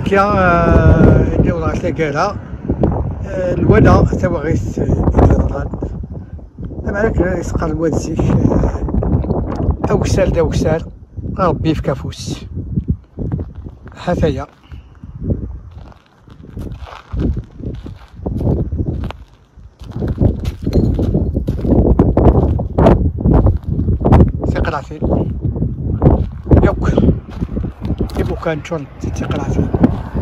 كيا اللي وراه تلقاها الولا توا غيث الجدران معاك يسقى الواد سيك اوكسال داوكسال ربي في كافوس حثايا سقلاتي يوك يبقى كان شون تتقلاتي